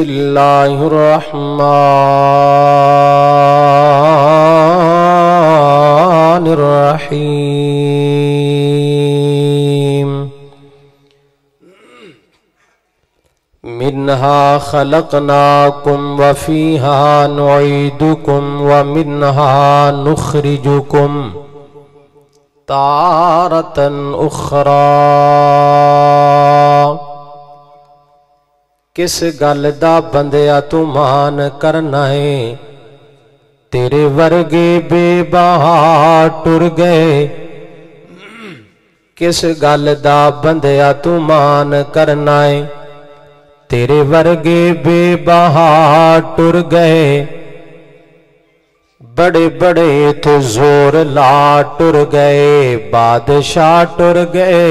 बिस्मिल्लाहिर्रहमानिर्रहीम। मिन्हा खलकनाकुम व फीहा नुईदुकुम व मिन्हा नुखरिजुकुम तारतन उखरा। किस गल दा बंदिया तू मान करना है, तेरे वर्गे बेबहा टुर गए। किस गल दा बंदिया तू मान करना है, तेरे वर्गे बेबहा टुर गए। बड़े बड़े तो जोर ला टुर गए, बादशाह टुर गए,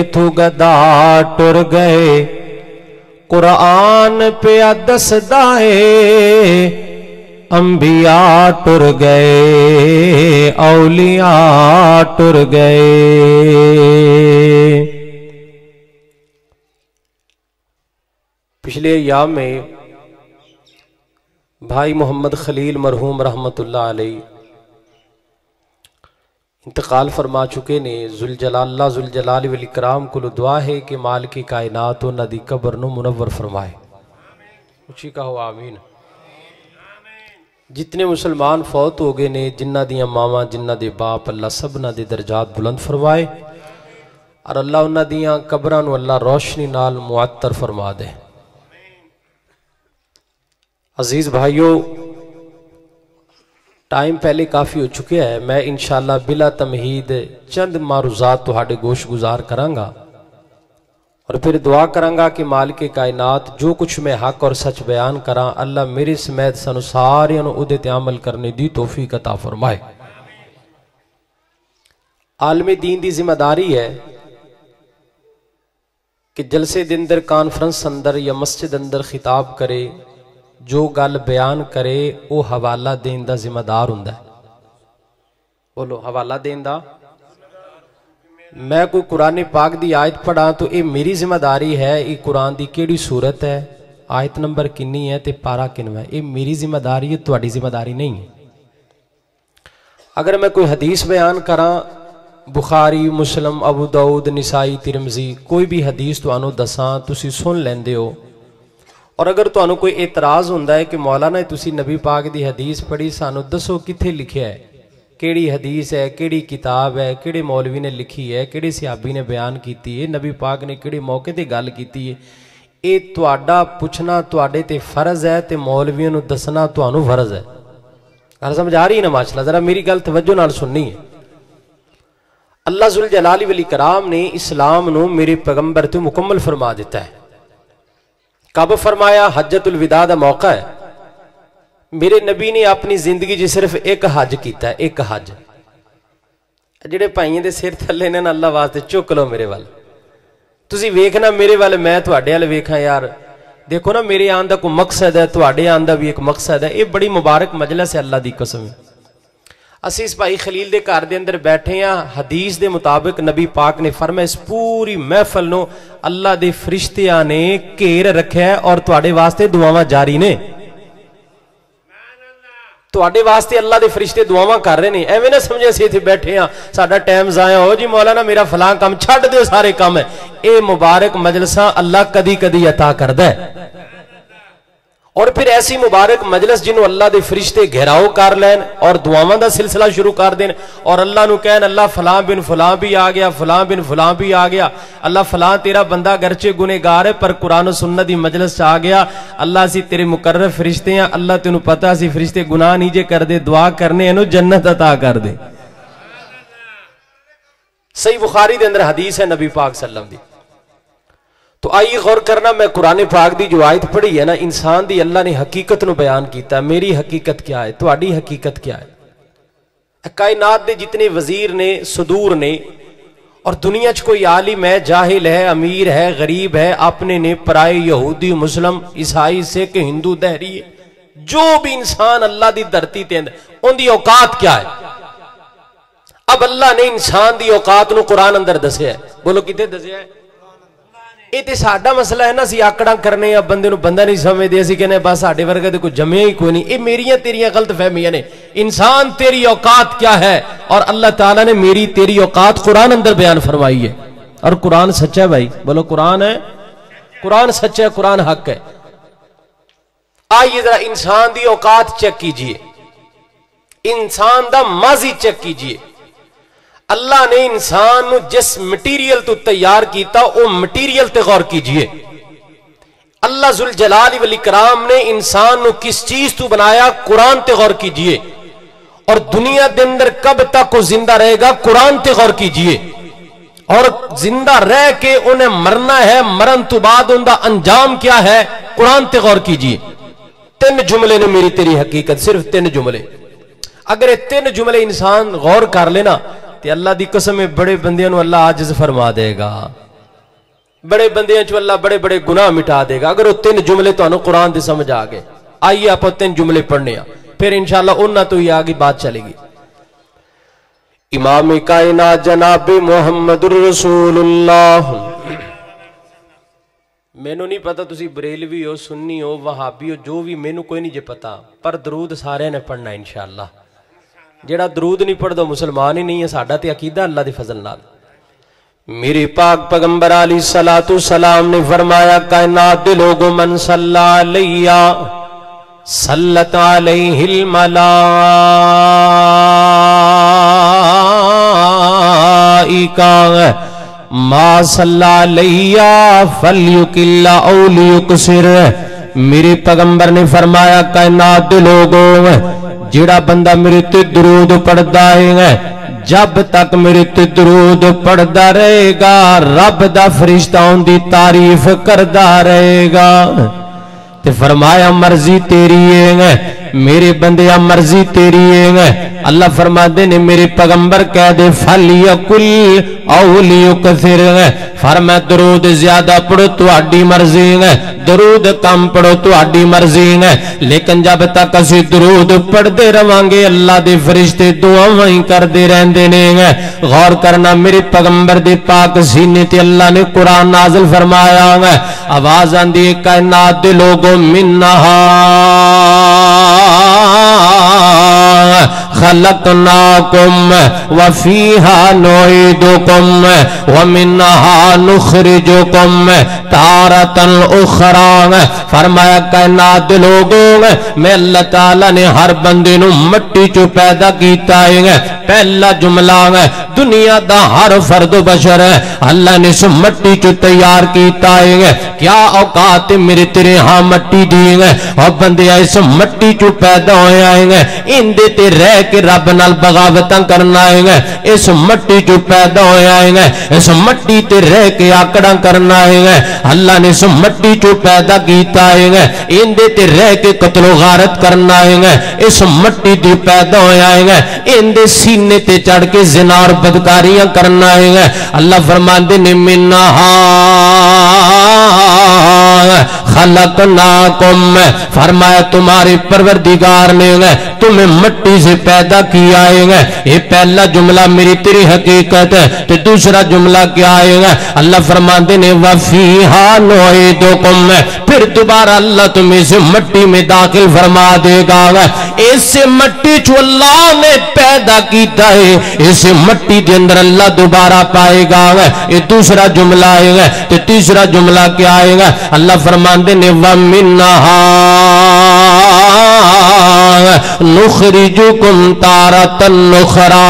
इथू गदा टुर गए। कुरान पे दसदा है अंबिया टुर गए, औलिया टुर गए। पिछले या में भाई मोहम्मद खलील मरहूम रहमतुल्लाह अलैह इंतकाल फरमा चुके ने। जुलजलाल्ला जुलजलाल वल इकराम को दुआ है कि माल की कायनात और नदी कब्र नु मुनव्वर फरमाए। उसी का हो आमीन। जितने मुसलमान फौत हो गए ने, जिन्ना दियाँ मावा जिन्ना दे बाप, अल्लाह सबना दे दर्जात बुलंद फरमाए और अल्लाह उन्ना दियाँ कब्रां नु अल्लाह रोशनी नाल मुअत्तर फरमा दे। अजीज भाइयों, टाइम पहले काफ़ी हो चुका है। मैं इंशाल्लाह बिला तमहीद चंद मारूजात तुहाडे गोश गुजार करांगा और फिर दुआ करांगा कि मालिके कायनात जो कुछ मैं हक और सच बयान करा, अल्लाह मेरे समेत सानू सारियां नू उहदे ते अमल करने दी तौफीक अता फरमाए। आलमी दीन दी जिम्मेदारी है कि जलसे दे अंदर, कॉन्फ्रेंस अंदर या मस्जिद अंदर खिताब करे, जो गल बयान करे वह हवाला देन दा जिम्मेदार हुंदा है। बोलो हवाला देन दा। मैं कोई कुरान पाक दी आयत पढ़ा तो ये मेरी जिम्मेदारी है, ये कुरान दी केड़ी सूरत है, आयत नंबर किन्नी है ते पारा किन्ना है, ये मेरी जिम्मेदारी है, तुहाडी जिम्मेदारी नहीं है। अगर मैं कोई हदीस बयान करा, Bukhari Muslim Abu Dawood Nasai Tirmidhi कोई भी हदीस तुहानू दसा, तुसी सुन लैंदे हो और अगर तुहानू कोई एतराज़ हुंदा है कि मौलाना तुसी नबी पाक दी हदीस पढ़ी, सानू दसो किथे लिखिया है, केड़ी हदीस है, केड़ी किताब है, केड़े मौलवी ने लिखी है, केड़े सियाबी ने बयान कीती है, नबी पाक ने केड़े मौके ते गल कीती है। ये तुहाडा पुछना तुहाडे ते फर्ज है ते मौलवियों नू दसना तुहानू फर्ज है। गल समझ आ रही है ना माशाल्लाह? जरा मेरी गल तवज्जो नाल सुननी है। अल्लाह जुल जलाली वल इकराम ने इस्लाम नू मेरे पैगंबर ते मुकम्मल फरमा दिता है। कब फरमाया? हज्जतुल विदा का मौका है। मेरे नबी ने अपनी जिंदगी जी सिर्फ एक हज किया, एक हज। जेडे भाइयों के सिर थले ने अल्लाह वास्ते चुक लो मेरे वाल, तुसी वेखना मेरे वाल, मैं तुहाडे वाल वेखा यार। देखो ना मेरे आन का कोई मकसद है, तुहाडे आन का भी एक मकसद है। ये बड़ी मुबारक मजलिस है, अल्लाह की कसम। असी इस भाई खलील के घर के अंदर बैठे हाँ, हदीस के मुताबिक नबी पाक ने फरमाया इस पूरी महफल नो अल्लाह के फरिश्तिया ने घेर रखे और तुहाडे वास्ते दुआवां जारी ने। तुहाडे वास्ते अल्लाह के फरिश्ते दुआवां कर रहे हैं। एवें ना समझे असीं इत्थे बैठे हाँ साडा टाइम जाया हो जी मौलाना मेरा फलां काम छड्ड दिओ सारे काम है। ये मुबारक मजलसा अल्लाह कदी कदी अता करदा है। और फिर ऐसी मुबारक मजलिस जिन्हों अल्लाह के फरिश्ते घेराव कर लैन और दुआवां का सिलसिला शुरू कर देन और अल्लाह नू कहन अल्लाह फलां बिन फलां भी आ गया, फलां बिन फलां भी आ गया, अल्लाह फलां तेरा बंदा गरचे गुनेगार है पर कुरान और सुन्नत की मजलिस आ गया। अल्लाह असीं तेरे मुकर्रर फरिश्ते हैं, अल्लाह तैनू पता असीं फरिश्ते गुनाह नहीं जे करदे, दुआ करने इन्हू जन्नत अता कर दे। सही बुखारी के अंदर हदीस है नबी पाक सल्लम दी। तो आइए गौर करना, मैं कुरान पाक की जो आयत पढ़ी है ना, इंसान की अल्लाह ने हकीकत को बयान किया। मेरी हकीकत क्या है, तुम्हारी हकीकत क्या है? कायनात के जितने वजीर ने, सदूर ने, और दुनिया च कोई आलिम है, जाहिल है, अमीर है, गरीब है, अपने ने, पराए, यहूदी, मुस्लिम, ईसाई, सिख, हिंदू, दहरी, जो भी इंसान अल्लाह की धरती ते उनकी औकात क्या है? अब अल्लाह ने इंसान की औकात को कुरान अंदर दसिया है। बोलो कितने दसिया है? ये तो साडा मसला है ना, असी आकड़ा करने या बंदे नूं बंदा नहीं समझते, असी कहने बस साडे वर्गे तो कोई जमे ही कोई नहीं। ये मेरिया तेरिया गलतफहमियां ने। इंसान तेरी औकात क्या है और अल्लाह ताला ने मेरी तेरी औकात कुरान अंदर बयान फरमाई है। और कुरान सच्चा है भाई, बोलो कुरान है, कुरान सच्चा है, कुरान हक है। आइए जरा इंसान की औकात चेक कीजिए, इंसान का माजी चेक कीजिए। अल्लाह ने इंसान को जिस मटीरियल तो तैयार किया वो मटीरियल ते गौर कीजिए। अल्लाह जुल जलाल वल इकराम ने इंसान को किस चीज तो बनाया, कुरान ते गौर कीजिए। और दुनिया के अंदर कब तक वो जिंदा रहेगा, कुरान ते गौर कीजिए। और जिंदा रह के उन्हें मरना है, मरन तो बाद उनका अंजाम क्या है, कुरान ते गौर कीजिए। तीन जुमले ने मेरी तेरी हकीकत, सिर्फ तीन जुमले। अगर ये तीन जुमले इंसान गौर कर लेना तो अल्लाह की कसम है, बड़े बंदियां नूं अल्लाह आजिज़ फरमा देगा, बड़े बंदियां चों अल्लाह बड़े बड़े गुनाह मिटा देगा। अगर वो तीन जुमले तुहानूं कुरान दे समझ आ गए। आइए आप तीन जुमले पढ़ने आ, फिर इंशाअल्लाह उन्हां तो ही आगे बात चलेगी। इमाम कायनात जनाब मुहम्मदुर रसूलुल्लाह। मैनू नहीं पता तुसी बरेलवी हो, सुन्नी हो, वहाबी हो, जो भी, मैनू कोई नहीं जे पता, पर दरूद सारे ने पढ़ना इंशाअल्लाह। जेड़ा दरूद नहीं पढ़ता मुसलमान ही नहीं है। साडा ते अकीदा अल्लाह दे फजल नाल। मेरे पाक पैगंबर अली सलातु सलाम ने फरमाया, कायनात दे लोगो मन सल्ला अलैया सल्लत अलैहिल मलाइका मा सल्ला अलैया फलयुकिल्ला औलियुकसिर। मेरे पैगंबर ने फरमाया, कायनात दे लोगो जिहड़ा बंदा मेरे ते दरूद पढ़दा है, जब तक मेरे ते दरूद पढ़दा रहेगा रब दा फरिश्ता उनकी तारीफ करदा रहेगा। ते फरमाया मर्जी तेरी है मेरे बंदिया, मर्जी तेरी है। अल्लाह फरमाते ने मेरे पैगंबर कह दे फलयकुल औलियकसिर, फरमा दरूद ज्यादा पढ़ो तुहाडी मर्जी है, दरूद कम पढ़ो तुहाडी मर्जी है। लेकिन जब तक असी दरूद पढ़ते रवांगे अल्लाह दे फरिश्ते दुआवां ही करते रहंदे ने। गौर करना मेरे पैगंबर दे पाक सीने ते अल्लाह ने कुरान नाज़िल फरमाया है। आवाज आंदी है कायनात दे लोगों, मिन्नहा खलकनाकुम व फीहा नुईदुकुम व मिन्हा नुखरिजुकुम तारतन उखरा। फरमाया कायनात लोगों मैं अल्लाह ताला ने हर बंदे नूं मिट्टी चो पैदा किया है। पहला जुमला है दुनिया का हर फर्द बशर है अल्लाह ने इस मिट्टी चो तैयार किया है। क्या औकात मेरे तेरे हाँ मिट्टी दी है और बंदे इस मिट्टी चो पैदा होया है। इंदे ते रह के रब नाल बगावत करना है, इस मिट्टी चो पैदा होया है, इस मिट्टी ते रह के आकड़ा करना है। अल्लाह ने इस मिट्टी चो पैदा किया है, इंदे ते रह के कत्लो गारत करना है। इस मिट्टी ते पैदा होया है, इंदे सीने ते चढ़ के ज़िना और बदकारियां करना है। अल्लाह फरमांदे ने मिन्हा खलकनाकुम, फरमाया तुम्हारे परवरदिगार ने तुम्हें मिट्टी से पैदा किया है। ये पहला जुमला मेरी तेरी हकीकत है। तो दूसरा जुमला क्या है, अल्लाह फरमाते ने वफीहा नुईदुकुम, फिर दोबारा अल्लाह तुम्हें से मिट्टी में दाखिल फरमा देगा। ऐसे मिट्टी जो अल्लाह ने पैदा किया है ऐसे मिट्टी के अंदर अल्लाह दोबारा पाएगा। ये दूसरा जुमला है। तो तीसरा जुमला क्या है, अल्लाह फरमाते ने व मिन्हा नुखरिजुकुम तारतन उखरा।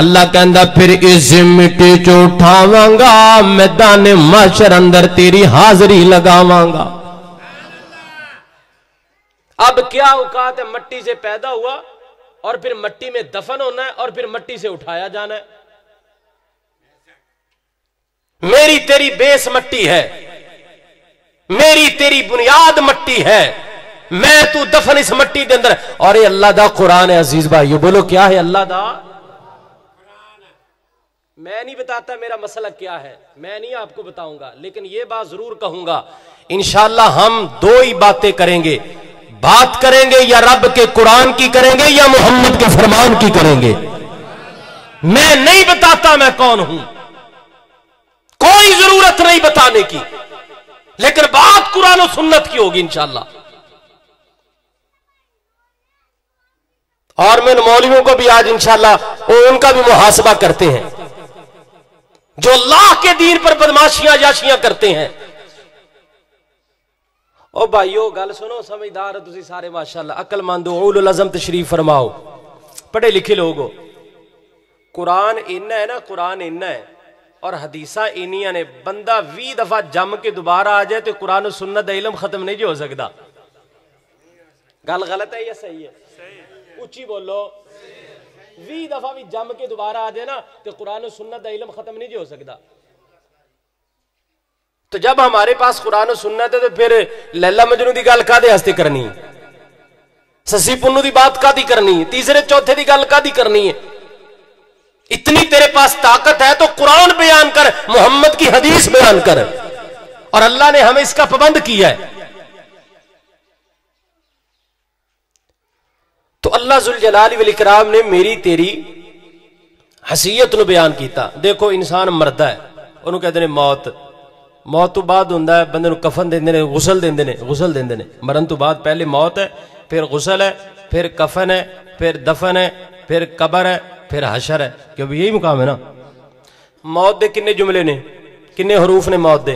अल्लाह कहंदा फिर इस मिट्टी चो उठावांगा मैदान महशर अंदर तेरी हाजरी लगावांगा। अब क्या औकात है, मिट्टी से पैदा हुआ और फिर मिट्टी में दफन होना है और फिर मिट्टी से उठाया जाना है। मेरी तेरी बेस मिट्टी है, मेरी तेरी बुनियाद मिट्टी है, मैं तू दफन इस मिट्टी के अंदर। और ये अल्लाह दा कुरान है अजीज भाई, बोलो क्या है अल्लाह दा। मैं नहीं बताता मेरा मसला क्या है, मैं नहीं आपको बताऊंगा, लेकिन ये बात जरूर कहूंगा इंशाल्लाह हम दो ही बातें करेंगे। बात करेंगे या रब के कुरान की करेंगे या मोहम्मद के फरमान की करेंगे। मैं नहीं बताता मैं कौन हूं, कोई जरूरत नहीं बताने की। लेकिन बात कुरान और सुन्नत की होगी इंशाल्लाह। और मैं मौलवियों को भी आज इंशाल्लाह उनका भी मुहासबा करते हैं जो अल्लाह के दीन पर बदमाशियां याशियां करते हैं। ओ भाईओ गल सुनो समझदार तुसी सारे माशाल्लाह अकलमंदो उलुल अज़म तशरीफ फरमाओ पढ़े लिखे लोगो। कुरान इन्ना है ना, कुरान इन्ना है और हदीसा इनिया ने। बंदा 20 दफा जम के दोबारा आ जाए तो कुरान और सुन्नत का इल्म खत्म नहीं हो सकता। गल गलत है या सही है? उच्ची बोलो। 20 दफा भी जम के दोबारा आ जाए ना तो कुरान और सुन्नत का इल्म खत्म नहीं हो सकता। तो जब हमारे पास कुरान और सुन्नत है तो फिर लैला मजनू की गल कादे वास्ते करनी है, ससी पुन्नू की बात कादी करनी है, तीसरे चौथे की गल कादी करनी है? इतनी तेरे पास ताकत है तो कुरान बयान कर, मोहम्मद की हदीस बयान कर। और अल्लाह ने हमें इसका पाबंद किया है। तो अल्लाह जुल जलाल वल इकराम ने मेरी तेरी हसीयत को बयान किया। देखो इंसान मरदा है, उन्होंने कहते हैं मौत, मौत तो बाद होंदा है, बंदे को कफन देंदे ने, गुसल देंदे ने, गुसल देंदे ने। मरन तो बाद पहले मौत है, फिर गुसल है, फिर कफन है, फिर दफन है, फिर कबर है, फिर हशर है, क्योंकि यही मुकाम है ना। मौत दे किन्ने जुमले ने, किन्ने हरूफ ने मौत दे?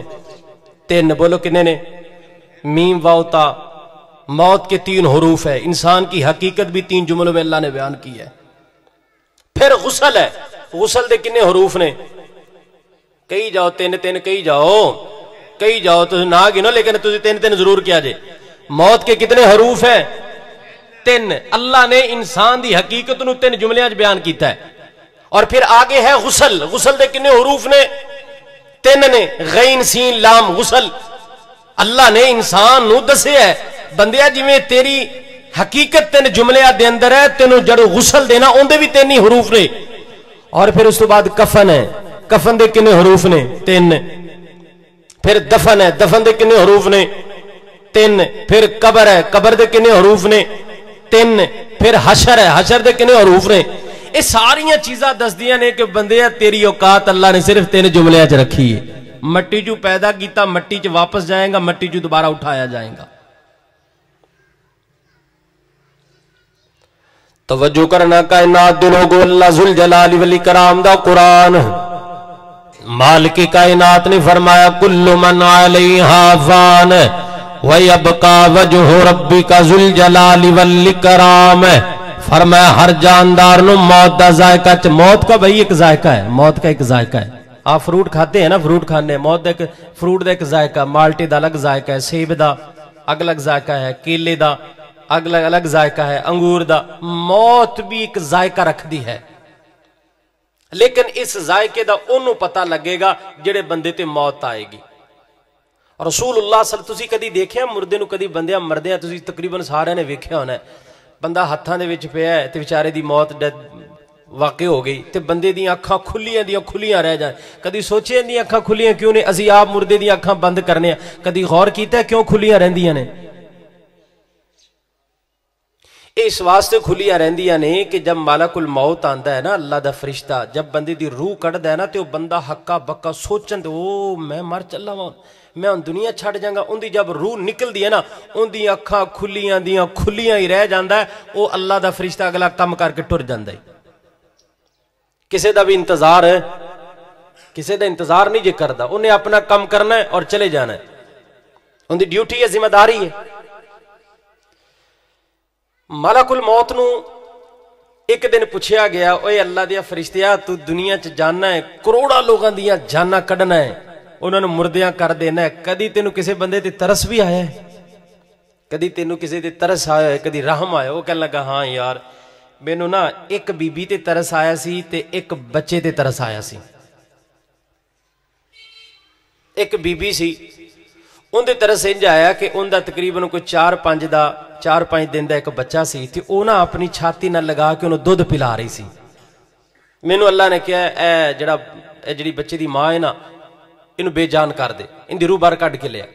तीन। बोलो किन्ने ने? मीम वाव ता। मौत के 3 हरूफ है। इंसान की हकीकत भी 3 जुमलों में अल्लाह ने बयान की है। फिर गुसल है, गुसल दे किन्ने हरूफ ने? कही जाओ तीन तीन, कही जाओ, कही जाओ। तुम ना गिनो लेकिन तुझे तीन तीन जरूर किया जे। मौत के कितने हरूफ है? 3। अल्लाह ने इंसान की हकीकत को 3 जुमलियां बयान किया है। और फिर आगे है गुसल। गुसल दे कितने हरूफ ने? 3 ने, गैन सीन लाम गुसल। अल्लाह ने इंसान नू दसे है बंदिया जिवें तेरी हकीकत 3 जुमलियां दे अंदर है, तेनों जड़ों गुसल देना उनके भी 3 ही हरूफ ने। और फिर उस तो बाद कफन है, कफन दे कितने हरूफ ने? 3। फिर दफन है, दफन दे कितने हरूफ ने? 3। फिर कबर है, कबर दे कितने हरूफ ने? 3। फिर हशर है, हशर दे कितने हरूफ ने? ये सारियां चीजा दसदियां ने कि बंदे तेरी औकात अल्लाह ने सिर्फ 3 जुमलियां च रखी है। मट्टी चू पैदा किया, मट्टी च वापस जाएगा, मट्टी चू दोबारा उठाया जाएगा। तवज्जो करना कायनात दे लोगो, अल्लाह जुल जलाल वल इकराम दा कुरान। मालिक कायनात ने फरमाया कुल्लु मन अलैहा फान वयबका वजहु रब्बिका जुल जलाल वल इकराम। फरमाया हर जानदार नु मौत दा जायका। मौत का भाई एक जायका है, मौत का एक जायका है। आप फ्रूट खाते हैं ना, फ्रूट खाने मौत दा फ्रूट दा एक जायका, माल्टे दा अलग जायका है, सेब दा अलग जायका है, केले दा अलग अलग जायका है, अंगूर दा। मौत भी एक जायका रख दी है, लेकिन इस जायके दा उन्होंने पता लगेगा जेड़े बंदे ते मौत आएगी। रसूलुल्लाह तुसी कदी देखिया मुर्दे नू? कदी बंदिया मरदिया तुसी तकरीबन सारे ने वेख्या होना है। बंदा हत्थां दे विच पिया है ते विचारे दी मौत वाकई हो गई ते बंदे दी अखां खुलियां दियां खुलियां रह जाए। कदी सोचे दी अखां खुलियां क्यों ने? असीं आप मुर्दे दी अखां बंद करने आ, कदी गौर कीता क्यों खुलियां रहिंदियां ने? इस वास्ते खुलियां रहिंदियां ने कि जब मलाकुल मौत आंदा है ना, अल्लाह दा फरिश्ता जब बंदे दी रूह कढ़दा है ना ते ओह बंदा हक्का बक्का सोचन ओ मैं मर चला वां, मैं हुण दुनिया छड्ड जांगा। उन्दी जब रूह निकलदी है ना, उन्दी अखां खुलियां दियां खुलियां ही रह जांदा है। ओह अल्लाह दा फरिश्ता अगला कम करके टुर जांदा है। किसे दा भी इंतजार है, किसे दा इंतजार नहीं जे करदा, उन्हें अपना कम करना है और चले जाना है। उन्दी ड्यूटी है, जिम्मेदारी है। मलाकुल मौत नू एक दिन पूछया गया ओए अल्लाह दिया फरिश्तिया तू दुनिया च जाना है, करोड़ा लोगों दियां जाना कढ़ना है, उन्होंने मुर्दियां कर देना है। कदी तेनू किसी बंदे ते तरस भी आया है? कदी तेनू किसी ते तरस आया है? कदी रहम आया? वो कहने लगा हाँ यार मैनू ना एक बीबी ते तरस आया सी ते एक बच्चे ते तरस आया सी। एक बीबी सी उनते तरस इंज आया कि उनका तकरीबन कोई 4-5 दिन का एक बच्चा सी ते ओह ना अपनी छाती नाल लगा के उन्होंने दुध पिला रही सी। मैनू अल्लाह ने कहा ए जिहड़ी बच्चे की माँ है ना इन बेजान कर दे। इनकी रूह बाहर कढ़ के लिया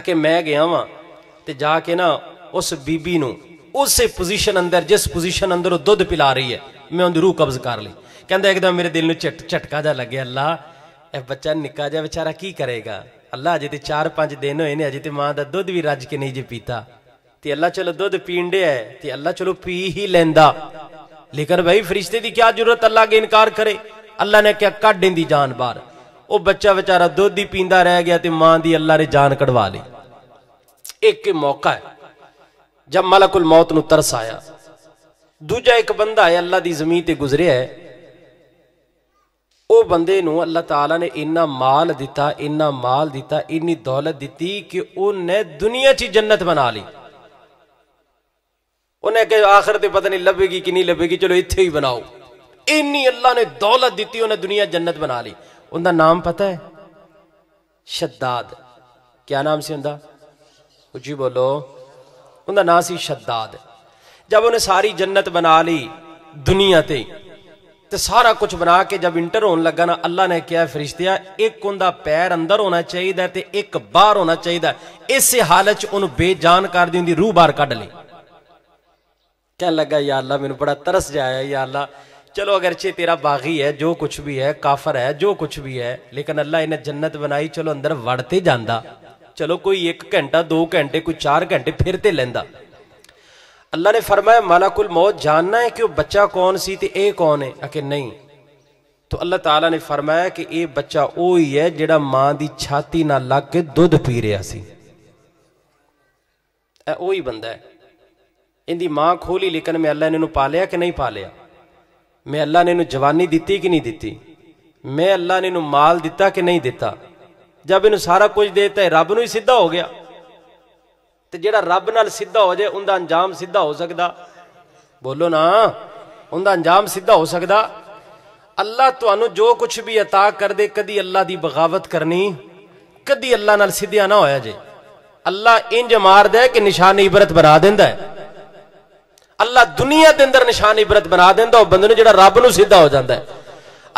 आके मैं गया वहां तो जाके ना उस बीबी नू उस पोजीशन अंदर जिस पोजीशन अंदर वह दुध पिला रही है मैं उनकी रूह कब्ज कर ली। कहता एकदम मेरे दिल में झटका जा लगे अल्लाह ए बच्चा निक्का जा बेचारा की करेगा, अल्लाह अजे तो 4-5 दिन होए ने, अजे तो मां का दुध भी रज के नहीं जे पीता। तो अल्लाह चलो दुध पीन दे है, तो अल्लाह चलो पी ही लेंदा, लेकिन भाई फरिश्ते की क्या जरूरत अल्लाह के इनकार करे। अल्लाह ने क्या कढ़ दी जान बार, वो बच्चा बेचारा दुध ही पींदा रह गया तो मां की अल्लाह ने जान कढ़वा ली। एक मौका है जब मलकुल मौत नूं तरस आया। दूजा एक बंदा है अल्लाह की जमीन ते गुजरिया है, वो बंदे नूं अल्लाह ताला ने इन्ना माल दिता, इन्ना माल दिता, इन्नी दौलत दी कि उन्हें दुनिया च जन्नत बना ली। उन्हें कहे आखिर ते पता नहीं लभेगी कि नहीं लभेगी, चलो इत्थे ही बनाओ। इन्नी अल्लाह ने दौलत दी, उन्हें दुनिया जन्नत बना ली। उनका नाम पता है? शद्दाद। क्या नाम से उनका? जी बोलो। उनका नाम सी शद्दाद। जब उन्हें सारी जन्नत बना ली दुनिया ते, तो सारा कुछ बना के जब इंटर होने लगा ना, अल्लाह ने क्या फरिश्तिया, एक उनका पैर अंदर होना चाहिए ते एक बाहर होना चाहिए। इस हालत उन्हें बेजान कर दी, उनकी रूह बाहर कढ़ ली। क्या लगा, या अल्लाह मैनू बड़ा तरस जाया, या अल्लाह चलो अगरचे तेरा बागी है, जो कुछ भी है, काफर है, जो कुछ भी है, लेकिन अल्लाह इन्हें जन्नत बनाई, चलो अंदर वड़ते जांदा, चलो कोई 1 घंटा, 2 घंटे, कोई 4 घंटे फिरते लेंदा। अल्लाह ने फरमाया मलाकुल मौत, जानना है कि वो बच्चा कौन सी ते ए कौन है? आके नहीं, तो अल्लाह ताला ने फरमाया कि ये बच्चा वो ही है जेड़ा मां दी छाती ना लग के दुध पी रहा सी। वो ही बंदा है। इनकी मां खोली, लेकिन मैं अल्लाह ने इन्हूं पालिया कि नहीं पालिया, मैं अल्लाह ने इन्हूं जवानी दिती कि नहीं दिती, मैं अल्लाह ने इन्हूं माल दिता कि नहीं दिता। जब इन्हूं सारा कुछ देता है, रब नूं ही सीधा हो गया। तो जिहड़ा रब नाल सीधा हो जाए, उनका अंजाम सीधा हो सकता? बोलो ना, उनका अंजाम सीधा हो सकता? अल्लाह तुहानूं जो कुछ भी अता कर दे, कदी अल्लाह की बगावत करनी, कदी अल्लाह नाल सीधा ना होया जे। अल्लाह इंज मारदा है कि निशान इबरत बना दिंदा है। अल्लाह दुनिया के अंदर निशान इबरत बना दिंदा उस बंदे नूं जिहड़ा रब नूं सीधा हो जांदा है।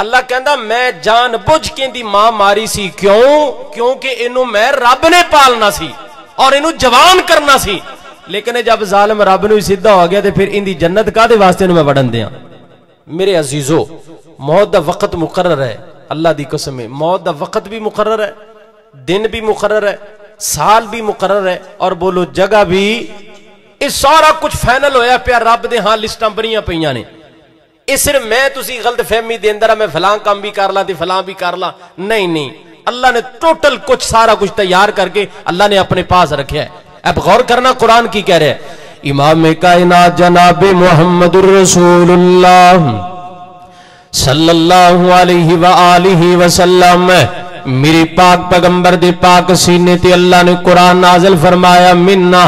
अल्लाह कहंदा मैं जान बुझ के इहदी मां मारी सी, क्यों? क्योंकि इहनूं मैं रब ने पालना सी और इनू जवान करना सी, लेकिन जब जालिम रब नूं सीधा हो गया तो फिर इनकी जन्नत काहदे वास्ते मैं वड़न दियां। मेरे अजीजो, मौत का वक्त मुकर्रर है, अल्लाह की कसम है। मौत का वक्त भी मुकर्रर है, दिन भी मुकर्रर है, साल भी मुकर्रर है, और बोलो जगह भी। यह सारा कुछ फाइनल होया पिया रब दे हां, लिस्टां बनियां पईयां ने। यह सिर्फ मैं तुसी गलतफहमी दे अंदर मैं फलां काम भी कर ला ते फलां भी कर ला, नहीं नहीं, अल्लाह ने टोटल कुछ सारा कुछ तैयार करके अल्लाह ने अपने पास रखा है। अब गौर करना कुरान की कह रहे हैं इमाम कायनात जनाब मुहम्मदुर रसूलुल्लाह सल्लल्लाहु अलैहि वसल्लम, मेरे पाक पैगंबर दे पाक सीने ते अल्लाह ने कुरान नाज़िल फरमाया। मिन्हा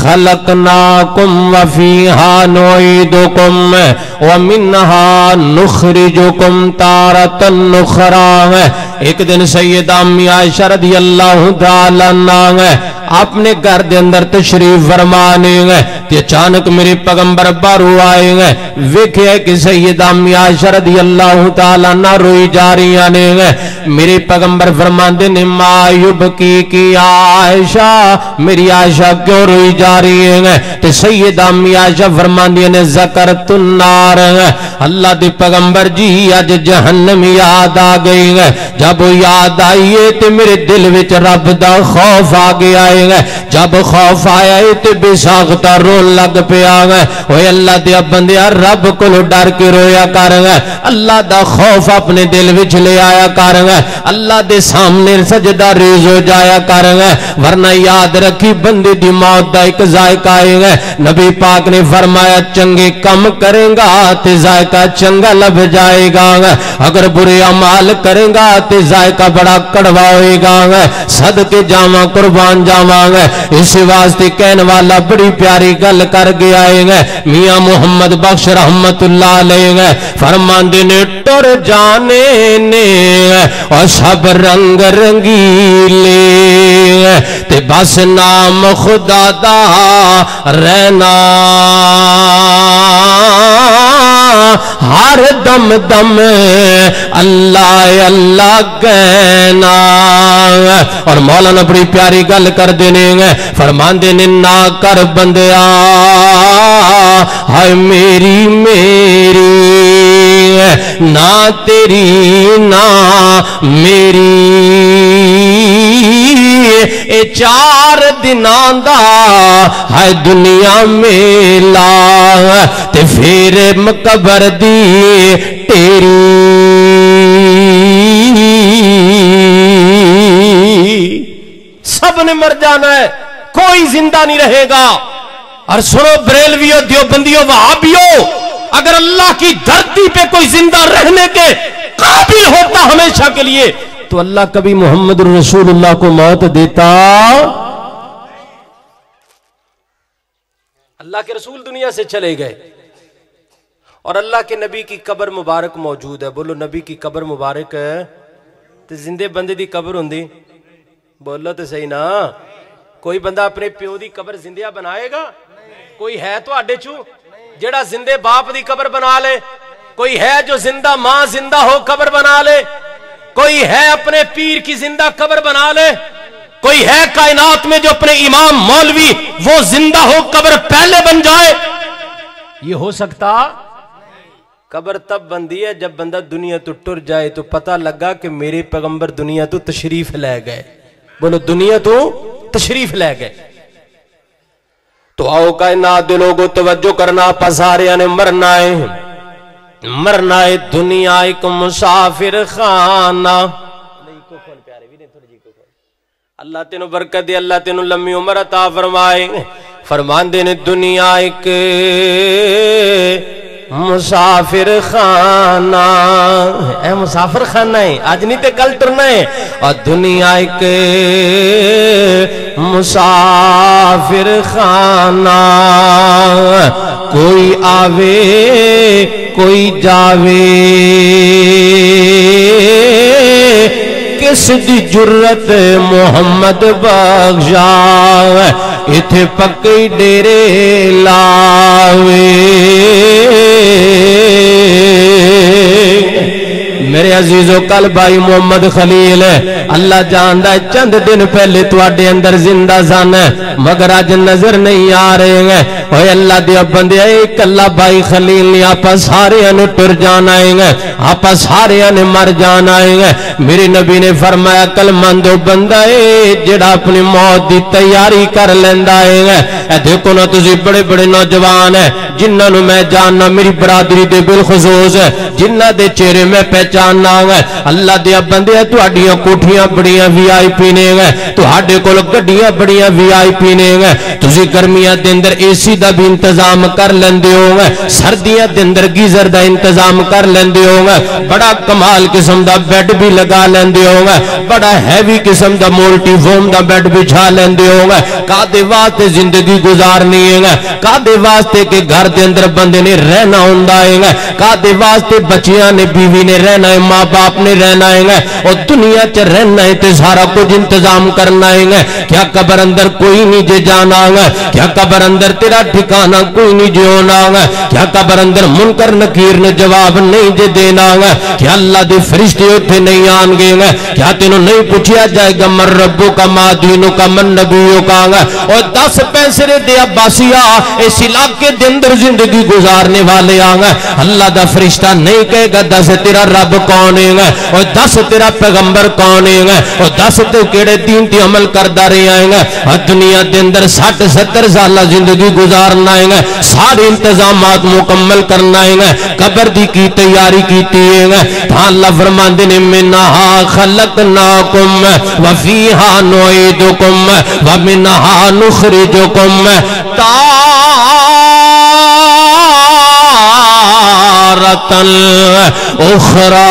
खलकनाकुम व फीहा नुईदुकुम व मिन्हा नुखरिजुकुम तारतन नुखरा। एक दिन सैयदा अम्मी आयशा रज़ियल्लाहु तआला अन्हा अपने घर के अंदर तशरीफ फरमाने गए, अचानक मेरे पैगंबर बाहरों आए गए, वेखिया कि सैयदा अम्मी आयशा रज़ियल्लाहु तआला अन्हा रोई जा रही ने। मेरे पैगंबर फरमाते ने मा युबकी आयशा, मेरी आयशा क्यों रोई जा रही है? ते सैयदा अम्मी आयशा फरमांदी ने ज़करतुन नार, अल्लाह दे पैगंबर जी अज जहन्नम याद आ गई। जब याद आई है तो मेरे दिल विच रब दा खौफ आ गया है, जब खौफ आया है तो बेसाख्ता रोन लग पिया। ओए अल्लाह दे बंदिया, रब कोलों डर के रोया कर, अल्लाह दा खौफ अपने दिल विच ले आया कर, अल्लाह दे सामने सजदा रेज हो जाया कर, वरना याद रखी बंदे दी मौत दा एक जायका आएगा। नबी पाक ने फरमाया चंगे कम करेगा तो जायका चंगा लभ जाएगा, अगर बुरे अमाल करेगा तो जायका बड़ा कड़वा होएगा। सदके जावा, कुर्बान जावा। इस वास्ते कहने वाला बड़ी प्यारी गल कर गया है। मियां मुहम्मद बख्श रहमतुल्लाह अलैह फरमांदे ने टुर जाने ने और सब रंग रंगीले, ते बस नाम खुदा दा रहना हर दम दम अल्लाह अल्लाह कहना। और मौलाना बड़ी प्यारी गल कर देने फरमांदे ने ना कर बंदिया हाय मेरी मेरी है, ना तेरी ना मेरी। ए चार दिना दा है दुनिया मेला, ते फिर मकबर दी तेरी। सबने मर जाना है, कोई जिंदा नहीं रहेगा। और सुनो बरेलवियों, देवबंदियों, वहाबियों, अगर अल्लाह की धरती पे कोई जिंदा रहने के काबिल होता हमेशा के लिए तो अल्लाह कभी मोहम्मद रसूलुल्लाह को मौत देता। अल्लाह के रसूल दुनिया से चले गए और अल्लाह के नबी की कब्र मुबारक मौजूद है। बोलो नबी की कब्र मुबारक है। तो जिंदे बंदे की कब्र होंगी, बोलो तो सही ना। कोई बंदा अपने प्यो की कबर जिंदिया बनाएगा? कोई है तो आड़े चू जेड़ा जिंदे बाप की कबर बना ले? कोई है जो जिंदा मां जिंदा हो कबर बना ले? कोई है अपने पीर की जिंदा कबर बना ले? कोई है कायनात में जो अपने इमाम मौलवी वो जिंदा हो कबर पहले बन जाए? ये हो सकता? कबर तब बनती है जब बंदा दुनिया तो टुर जाए तो पता लगा कि मेरे पैगंबर दुनिया तो तशरीफ ले गए। बोलो दुनिया तो तशरीफ ले गए। तो आओ कायनात लोगों तवज्जो करना, पसारिया ने मरना है, मरना है। दुनिया एक मुसाफिर खाना। अल्लाह तेनू बरकत दे, अल्लाह तेनू लम्मी उम्र अता फरमाए। फरमांदे ने दुनिया एक मुसाफिर खाना है, मुसाफिर खाना है, आज नहीं तो कल टुरना है। और दुनिया एक मुसाफिर खाना, कोई आवे कोई जावे, किस दी जुर्रत मोहम्मद बख्शा इथे पक्के डेरे लावे। मेरे अजीजों, कल भाई मोहम्मद खलील अल्लाह जानदा है चंद दिन पहले तुहाडे अंदर जिंदा सन मगर अज नजर नहीं आ रहे हैं। ओए अल्लाह दे बंदे, इकल्ला भाई खलील ने आपां सारेयां ने टुर जाना है, आपां सारेयां ने मर जाना है। मेरे नबी ने फरमाया अक्लमंद बंदा है जिहड़ा अपनी मौत की तैयारी कर लैंदा है। देखो ना तुसीं बड़े बड़े नौजवान है जिन्हां नूं मैं जानना, मेरी बरादरी दे बिलखुसूस जिन्हां दे चेहरे मैं पहचान अल्लाह दिया बंदे, तुहाडियां कोठियां बड़ियां वीआईपी ने, तुहाडे कोल गड्डियां बड़ियां वीआईपी ने, तुसी गर्मियां दे अंदर एसी दा भी इंतजाम कर लैंदे हो, सर्दियां दे अंदर गीजर दा इंतजाम कर लैंदे हो, बड़ा कमाल किस्म दा बेड भी लगा लैंदे हो, बड़ा हैवी किस्म दा मल्टीफोम दा बेड बिछा लैंदे हो। कादे वास्ते जिंदगी गुजारनी है, कादे वास्ते के घर दे अंदर बंदे ने रहना हुंदा है, कादे वास्ते बच्चियां ने बीवी ने रहना, मां बाप ने रहना है, और दुनिया च रहना है तो सारा कुछ इंतजाम करना है। क्या कबर अंदर कोई नहीं जे जाना है? क्या कबर अंदर तेरा ठिकाना कोई नहीं जे होना है? क्या कबर अंदर मुनकर नकीर ने जवाब नहीं जे देना है? क्या अल्लाह दे फरिश्ते उठे नहीं आएंगे? क्या तेनों नहीं पूछा जाएगा मर रब्बू का, मां दीनू का, मन नबीयों का? और 10 पैसे दे अब्बासिया इस इलाके के अंदर जिंदगी गुजारने वाले आंगा, अल्लाह दा फरिश्ता नहीं कहेगा 10 तेरा रब कौन है और 10 तेरा पैगंबर कौन है और 10 तू केड़े दीन ते अमल करदा रहा है। और दुनिया दे अंदर 60-70 साल जिंदगी गुजारना है, सारे इंतजामात मुकम्मल करना है, कब्र दी की तैयारी कीती है। अल्लाह फरमांदे ने मिन्हा खलकनाकुम व फीहा नुईदुकुम व मिन्हा नुखरिजुकुम तारतन उखरा।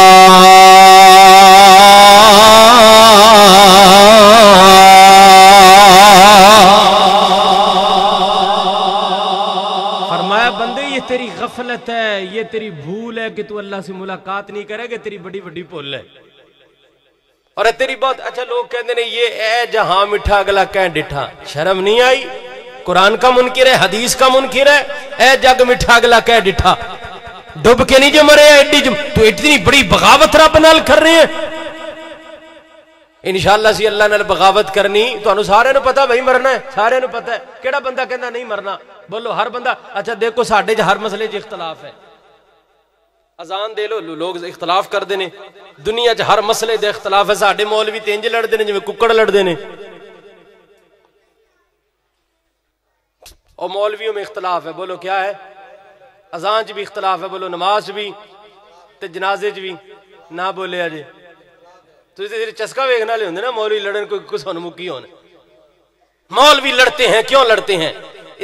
फरमाया बंदे, ये तेरी गफलत है, ये तेरी भूल है कि तू अल्लाह से मुलाकात नहीं करेगा, तेरी बड़ी बड़ी भूल है। और तेरी बहुत अच्छा लोग कहते हैं ये ऐ जहां मिठा अगला कह डिठा, शर्म नहीं आई? कुरान का मुनकिर है, हदीस का मुनकिर है। ऐ जग मिठा अगला कह डिठा, डुब के नहीं जो मरे एडी तो इतनी बड़ी बगावत रब नाल कर रहे हैं। इंशाअल्लाह सी अल्लाह नाल बगावत करनी। तुहानू सारे नू पता भाई मरना है, सारे नू पता है, केड़ा बंदा कहंदा नहीं मरना? बोलो हर बंदा। अच्छा देखो साडे च हर मसले च इख्तलाफ है। अजान दे लो लोग इख्तलाफ करते हैं दुनिया च हर मसले का इख्तलाफ है। साडे मौलवी इंज लड़ते हैं जिवें कुकड़ लड़ते हैं और मौलवियों में इख्तलाफ है। बोलो क्या है? अजान च भी इख्तलाफ है, बोलो नमाज भी ते जनाजे च भी ना बोलिया जे तुसीं चस्का वेखने वाले होंगे ना। मौलवी लड़न कोई कुछ होने मुक्की होने मौलवी लड़ते हैं। क्यों लड़ते हैं?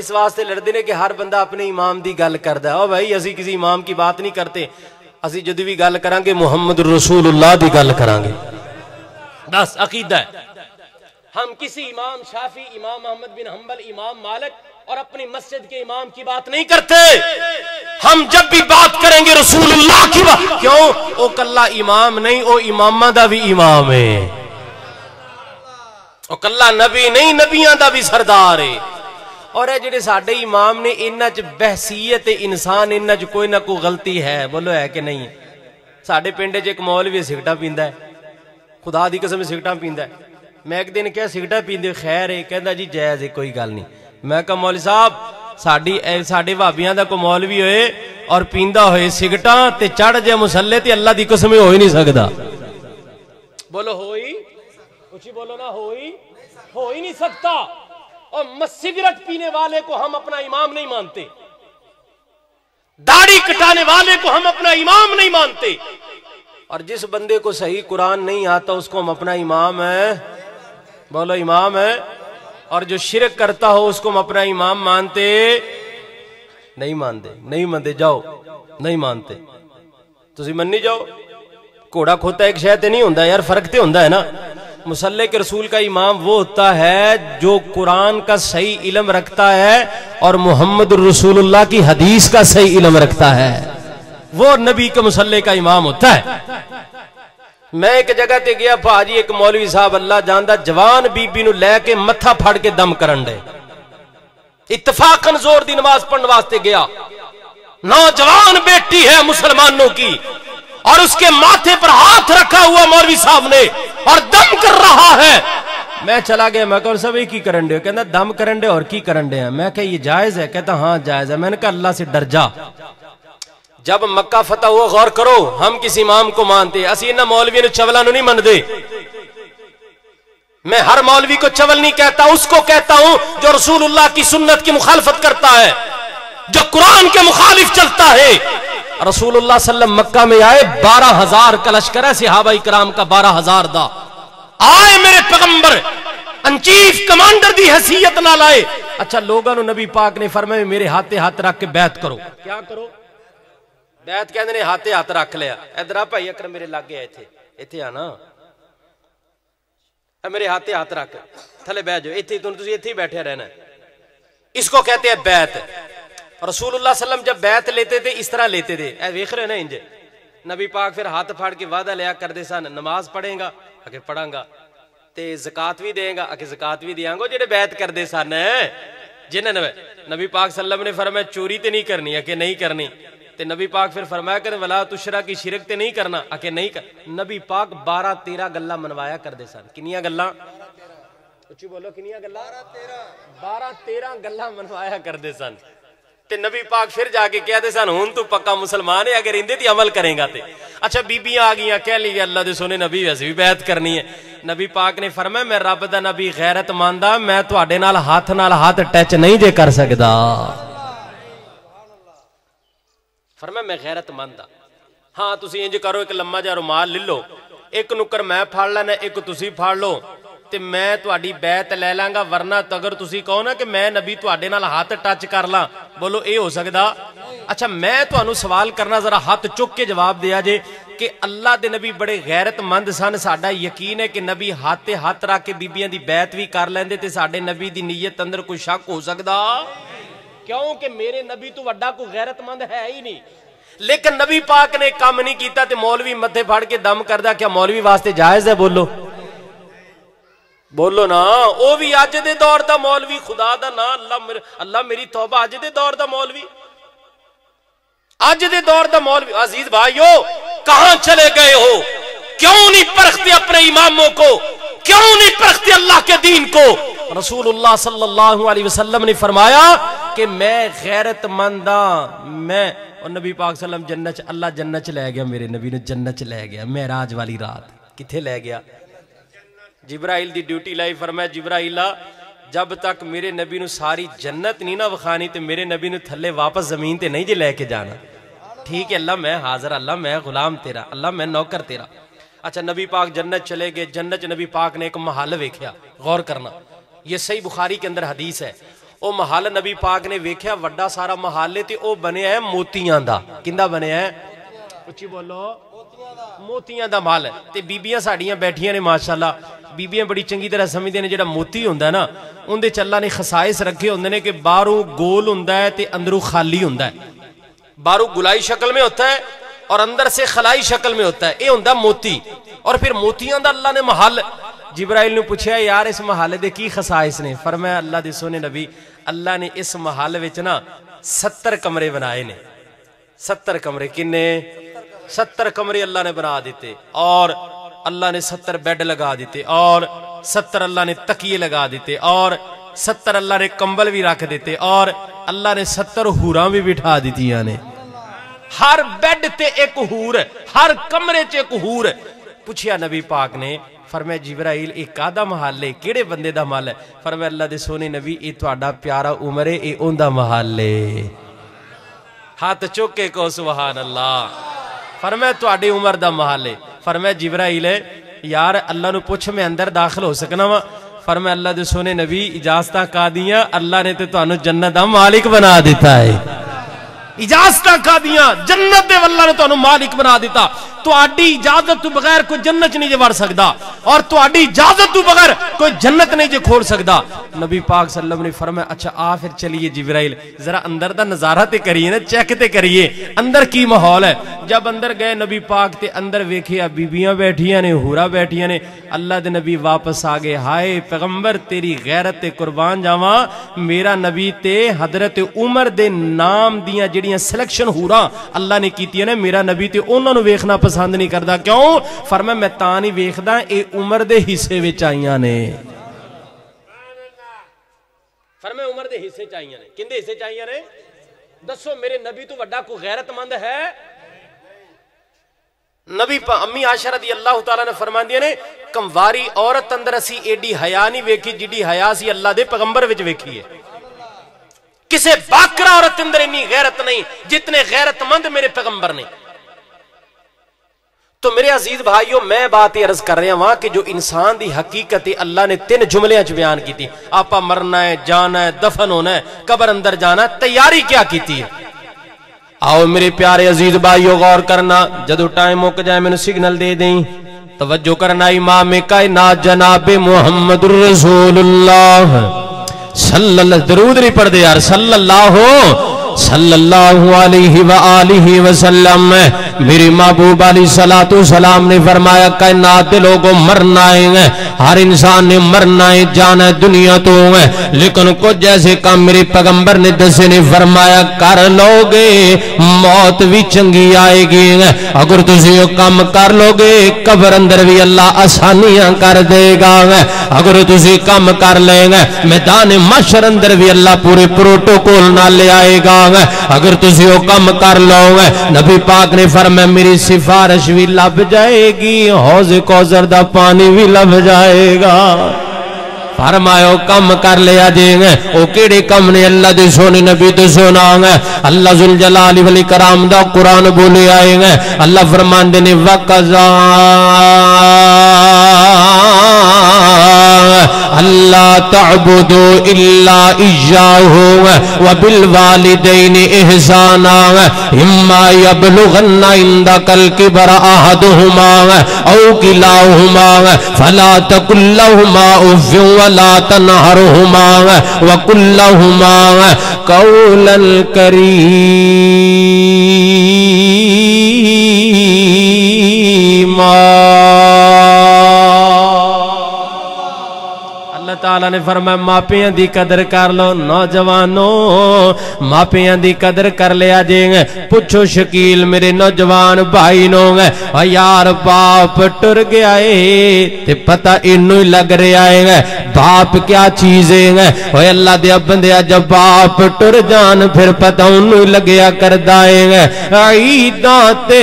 इस वास्ते लड़ते हैं कि हर बंदा अपने इमाम की गल करता है। और भाई असी किसी इमाम की बात नहीं करते, असी जद भी गल करांगे मुहम्मद रसूलुल्लाह की गल करांगे। बस अकीदा है। हम किसी इमाम शाफी, इमाम अहमद बिन हम्बल, इमाम मालिक और अपनी मस्जिद के इमाम की बात नहीं करते। हम जब भी बात करेंगे रसूलुल्लाह की बात। क्यों? ओ कल्ला इमाम नहीं, ओ इमामा दा भी इमाम है। ओ कल्ला नबी नहीं, नबियां दा भी सरदार है। और ये जिहड़े साडे इमाम ने इन्हां च बहसीयत इंसान, इन्हां च कोई ना कोई गलती है। बोलो है कि नहीं? साडे पिंड च एक मौलवी सिगरेटां पींदा है, खुदा दी कसम सिगरेटां पींदा है। मैं एक दिन क्या सिगरेटां पींदे खैर है, कहंदा जी जायज़ है कोई गल नहीं। मैं कहा मौलवी साहब साडे भाबियां दा कोई मौलवी होए और पींदा होए सिगरेटां ते चढ़ जाए मुसल्ले ते अल्लाह दी कसम हो ही नहीं सकदा। बोलो होई कुछ बोलो ना, हो ही नहीं सकता। और सिगरेट पीने वाले को हम अपना इमाम नहीं मानते, दाढ़ी कटाने वाले को हम अपना इमाम नहीं मानते, और जिस बंदे को सही कुरान नहीं आता उसको हम अपना इमाम है। बोलो इमाम है। और जो शिरक करता हो उसको हम अपना इमाम मानते नहीं मानते जाओ नहीं मानते। तुसी मन्नी जाओ घोड़ा खोता एक शह नहीं होता यार, फर्क तो होता है ना। मुसल्ले के रसूल का इमाम वो होता है जो कुरान का सही इलम रखता है और मोहम्मद रसूलुल्लाह की हदीस का सही इलम रखता है, वो नबी के मुसल्ले का इमाम होता है। मैं एक जगह ते गया भाजी, एक मौलवी साहब अल्लाह जानदा जवान बीबी नू लैके मथा फाड़ के दम करन दे, इत्तफाकन जोर दी नमाज पढ़ने वास्ते गया। नौजवान बेटी है मुसलमानों की और उसके माथे पर हाथ रखा हुआ मौलवी साहब ने और दम कर रहा है। मैं चला गया, मैं कहा सब की करन दे, कहना दम करन दे और की करन दे। मैं कहा ये जायज है? कहता हाँ जायज है। मैंने कहा अल्लाह से डर जा। जब मक्का फतह हुआ, गौर करो, हम किसी इमाम को मानते, असि इन्हां मौलवी नूं चवलां नूं नहीं मनदे। मैं हर मौलवी को चवल नहीं कहता, उसको कहता हूं जो रसूलुल्लाह की सुन्नत की मुखालफत करता है, जो कुरान के मुखालिफ चलता है। रसूलुल्लाह सल्लम मक्का में आए, 12,000 का लश्कर है सहाबाए किराम का, 12,000 दा आए। मेरे पैगंबर चीफ कमांडर दी हैसियत ना लाए। अच्छा लोगों नबी पाक ने फरमाया मेरे हाथे हाथ रख के बैत करो। क्या करो? बैत। कहते ने हाथे हाथ रख लिया। इधर आ भाई अकरम मेरे लागे, इथे आ ना, मेरे हाथे हाथ रख, थले बैठ जाओ, इथे बैठे रहना। इसको कहते हैं बैत। रसूलुल्लाह सल्लम जब बैत लेते थे इस तरह लेते थे, वेख रहे हो ना इंज। नबी पाक फिर हाथ फाड़ के वादा लिया करते सन, नमाज पढ़ेगा आके पढ़ांगा, ते ज़कात भी देगा आके ज़कात भी देंगा। जेडे बैत करते सन जिन्होंने नबी पाक सल्लम ने फरमाया चोरी तो नहीं करनी, आके नहीं करनी। ते नबी पाक फिर फरमाया कर वला तुशरा की शिरक ते नहीं करना, आके नहीं कर। नबी पाक 12-13 गल्ला मनवाया करते सन। किनिया गल्ला? उच्ची बोलो किनिया गल्ला? 12-13 गल्ला मनवाया करते सन। ते नबी पाक फिर जाके कहते सन हुन तू पक्का मुसलमान है, अगर इंदे ते अमल करेगा ते। अच्छा बीबियां आ गईं, कह ली अल्लाह दे सोने नबी वैसे भी बैत करनी है। नबी पाक ने फरमाया मैं रब दा नबी गैरत मंदा, मैं तुहाडे नाल हाथ टच नहीं जे कर सकदा। फरमाया मैं गैरत मंदा। हाँ तुसीं इंज करो, एक लम्मा जा रुमाल ले लो, एक नुक्कर मैं फाड़ लैना, एक तुसीं फाड़ लो, ते मैं तुहाडी बैत ले लांगा। वरना अगर तुसीं कहो ना कि मैं नबी तुहाडे नाल हाथ टच कर ला, बोलो ये हो सकदा? अच्छा मैं तुहानू सवाल करना, जरा हाथ चुक के जवाब दिया जे कि अल्लाह दे नबी बड़े गैरतमंद सन। साडा यकीन है कि नबी हाथे हाथ रख के बीबियां दी बैत भी कर लैंदे ते साडे नबी दी नीयत अंदर कोई शक हो सकदा? क्योंकि मेरे नबी तो वड्डा कोई गैरतमंद है ही नहीं। लेकिन नबी पाक ने काम नहीं कीता ते मौलवी मत्थे फड़ के दम करदा, क्या मौलवी वास्ते जायज़ है? बोलो बोलो ना। वह भी अज दे दौर दा मौलवी, खुदा दा ना, अल्लाह मेरी तौबा, अज दे दौर दा मौलवी, अज दे दौर दा मौलवी। अजीज भाइयों कहां चले गए हो? क्यों नहीं परखते अपने इमामों को? क्यों नहीं परखते अल्लाह के दीन को? रसूलुल्लाह सल्लल्लाहु अलैहि वसल्लम ने फरमाया कि मैं गैरतमंद हाँ, मैं और नबी पाक सल्लम जन्नत, अल्लाह जन्नत लै गया, मेरे नबी ने जन्नत लै गया। महराज वाली रात किथे लै गया? जिब्राइल दी ड्यूटी लाई, फरमाया जिब्राइला जब तक मेरे नबी नू सारी जन्नत नहीं ना विखानी तो मेरे नबी नू थल्ले वापस जमीन ते नहीं जे लैके जाना। ठीक है अल्लाह मैं हाजिर, अल्लाह मैं गुलाम तेरा, अल्लाह मैं नौकर तेरा। अच्छा नबी पाक जन्नत चले गए। जन्नत नबी पाक ने एक महल वेख्या, गौर करना ये सही बुखारी के अंदर हदीस है। वो महल नबी पाक ने वेख्या, वड्डा सारा महल है ते ओ बने है मोतियां दा। किंदा बने है? उच्ची बोलो, मोतियां दा महल। ते बीबियां साड़ियां बैठियां ने माशाल्लाह, बीबियां बड़ी चंगी तरह समझदियां ने जिहड़ा मोती हुंदा ना उंदे चल्ला ने खसाइस रखे हुंदे ने कि बाहरों गोल हुंदा है ते अंदरों खाली हुंदा है। बाहरों गुलाई शक्ल में होता है और अंदर से खलाई शक्ल में होता है। ये हुंदा मोती। और फिर मोतियां दा अल्लाह ने महल। जिब्राइल ने पूछा यार इस महल दे की खसाइस ने? फरमाया अल्लाह दे सोने नबी अल्लाह ने इस महल विच ना 70 कमरे बनाए ने। 70 कमरे किन्ने? 70 कमरे अल्लाह ने बना दिते और अल्लाह ने 70 बेड लगा दिते और 70 अल्लाह ने तकिए लगा दिते और 70 अल्लाह ने कंबल भी रख दिते और अल्लाह ने 70 हूरां भी बिठा दितियां ने। हर बेड ते एक हूर, हर कमरे च एक हूर। पूछिया नबी पाक ने, फरमाया जिब्राइल एक कादा महल है, केड़े बंदे दा महल है? फरमाया अल्लाह दे सोने नबी ये तुहाडा प्यारा उमर है, ये उहदा महल है। हाथ चुके को सुभान अल्लाह। फरमाया तुहाडी उमर दा महल है। फरमाया जिब्राइल यार अल्लाह नू पुछ मैं अंदर दाखिल हो सकना वा? फरमाया अल्लाह दे सोने नबी इजाजत का दियां, अल्लाह ने ते तुहानू जन्नत दा मालिक बना दिता है। इजाजत का दियां, जन्नत दे अल्लाह ने तुहानू मालिक बना दिता। तुहाडी इजाजत तो बगैर कोई जन्नत नहीं जे वड़ सकदा और तुहाडी इजाजत तो बगैर कोई जन्नत नहीं जे खोल सकदा। नबी पाक सल्लल्लाहु अलैहि वसल्लम ने फरमाया अच्छा आ फिर चलिए जिब्राइल जरा अंदर दा नजारा ते करिए ना, चेक ते करिए अंदर की माहौल है। जब अंदर गए नबी पाक ते अंदर वेखिया बीबियां बैठिया ने, हूरा बैठिया ने। अल्लाह दे नबी वापस आ गए, हाय पैगंबर तेरी गैरत ते कुर्बान जावां, मेरा नबी ते हजरत उमर दे नाम दियां जिहड़ियां सिलेक्शन हूरा अल्लाह ने कीतियां ने, मेरा नबी ते उन्हां नू वेखना पसंद नहीं करता। क्यों? फरमाया मैं तां नहीं वेखदा ये उमर दे हिस्से विच आईयां ने। फरमाया उमर दे हिस्से च आईयां ने। किंदे हिस्से च आईयां ने? दसो मेरे नबी तो वड्डा कोई गैरतमंद है? नबी अम्मी आयशा रज़ी अल्लाह तआला ने फरमांदियां ने कंवारी औरत अंदर असी एडी हया नहीं वेखी जिडी हया सी अल्लाह दे पैगंबर विच वेखी है। किसे बाकरा औरत अंदर इन्नी गैरत नहीं जितने गैरतमंद मेरे पैगंबर ने। तो मेरे अजीज भाइयों मैं बात अर्ज कर रहा वहां कि जो इंसान की हकीकत अल्लाह ने तीन जुमलियां च बयान की। आपा मरना है, जाना है, दफन होना है, कबर अंदर जाना है, तैयारी क्या की है? आओ मेरे प्यारे अजीज भाइयों गौर करना, जदों टाइम मुक जाए मैनू सिग्नल दे दें। तवज्जो करना इमाम कायनात जनाब मुहम्मद रसूलुल्लाह सल्लल्लाहु दरूद नहीं पढ़ते यार सल्लल्लाहु सल्लल्लाहु अलैहि वसल्लम। मेरी महबूब अली सलातो सलाम ने फरमाया कायनात के लोगों मरना है, हर इंसान ने मरना है, जाना है दुनिया तो है, लेकिन कुछ ऐसे काम मेरे पैगंबर ने दसे ने फरमाया कर लोगे मौत भी चंगी आएगी। अगर तुम काम कर लोगे कब्र अंदर भी अल्लाह आसानियां कर देगा। अगर तुम काम कर लेंगे मैदान महशर अंदर भी अल्लाह पूरे प्रोटोकॉल ना ले आएगा। अगर तुसी वो काम कर लोगे नबी पाक ने फरमाया मेरी सिफारिश भी लभ जाएगी, हौज कौजर दा पानी भी लभ जाएगा। फरमायो कम कर लिया जेंगे। ओ केड़े कम ने? अल्लाह दे सोने नबी तो सोना है, अल्लाह जुल जलाल वल इकराम दा कुरान बोले आएंगे। अल्लाह फरमांदे ने वकज़ा, अल्लाह तअबुदु इल्ला इय्याहु व बिल वालिदैन इहसाना इम्मा यबलुगन्ना इंदकल किबर अहदुहुमा औ किलाहुमा फला तकुल लहुमा उफ़ वला तनहरहुमा व कुल लहुमा कौलन करीमा। अल्लाह ताला ने फरमाया मापियां दी कदर कर लो नौजवानों, मापियां दी कदर कर लिया जे। पुछो शकील मेरे नौजवान भाई नो, यार बाप टुर गया है ते पता इन्नू ही लग रहा है बाप क्या चीज है। ओए अल्लाह दे बंदे जब बाप टुर जान फिर पता उन्नू ही लग्या करदा है। ईदा ते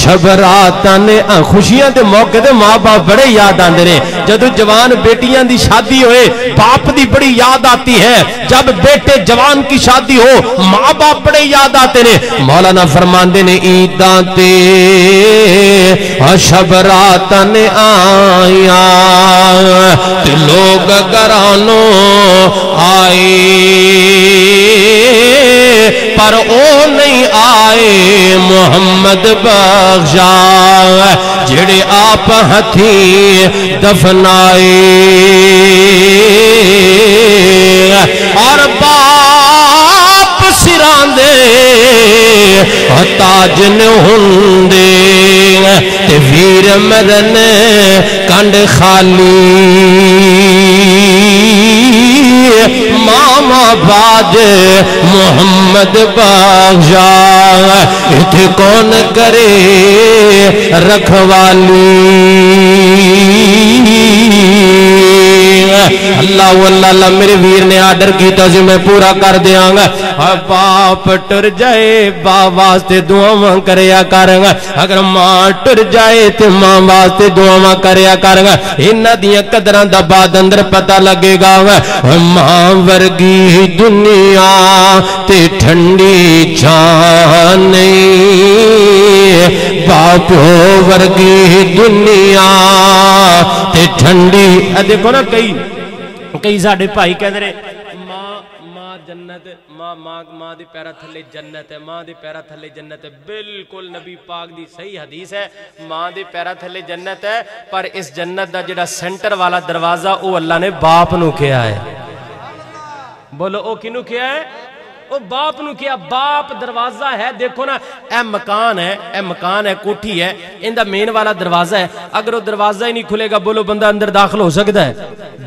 शबराता ने खुशियां दे मौके ते मां बाप बड़े याद आते ने। जब जवान बेटियां दी शादी होए बाप दी बड़ी याद आती है, जब बेटे जवान की शादी हो माँ बाप बड़े याद आते ने। मौलाना फरमांदे ने ईदां ते शबरातन आया ते लोग घरानो आए पर ओ नहीं आए मोहम्मद बख्शा जेड़े आप हथी दफनाए। और बाप सिरांदे ताज न हुंदे ते वीर मदन कंड खाली मामा बाज मोहम्मद बाजा इत कौन करे रखवाली। अल्लाह अल्लाह मेरे वीर ने आर्डर किया जी मैं पूरा कर देंगा। बाप टुर जाए बाप वास्ते दुआव करया करेगा, अगर मां टुर जाए तो मां वास्ते दुआव करया करेगा। इन्हों ददर का बाद अंदर पता लगेगा। मां वर्गी दुनिया ते ठंडी छान नहीं, बाप वर्गी दुनिया ते ठंडी। देखो ना कई कई साढ़े भाई कहते रहे जन्नत मां मां मां दे पैरा थले जन्नत है, मां दे पैरा थले जन्नत है। बिल्कुल नबी पाक दी सही हदीस है, मां दे पैरा थले जन्नत है। पर इस जन्नत दा जिहड़ा सेंटर वाला दरवाजा वो अल्लाह ने बाप नू किया है। बोलो ओ किनू किया है? ओ बाप नू किया। बाप दरवाजा है। देखो ना ए मकान है, ए मकान है, कोठी है, इनका मेन वाला दरवाजा है। अगर वो दरवाजा ही नहीं खुलेगा बोलो बंदा अंदर दाखिल हो सकता है?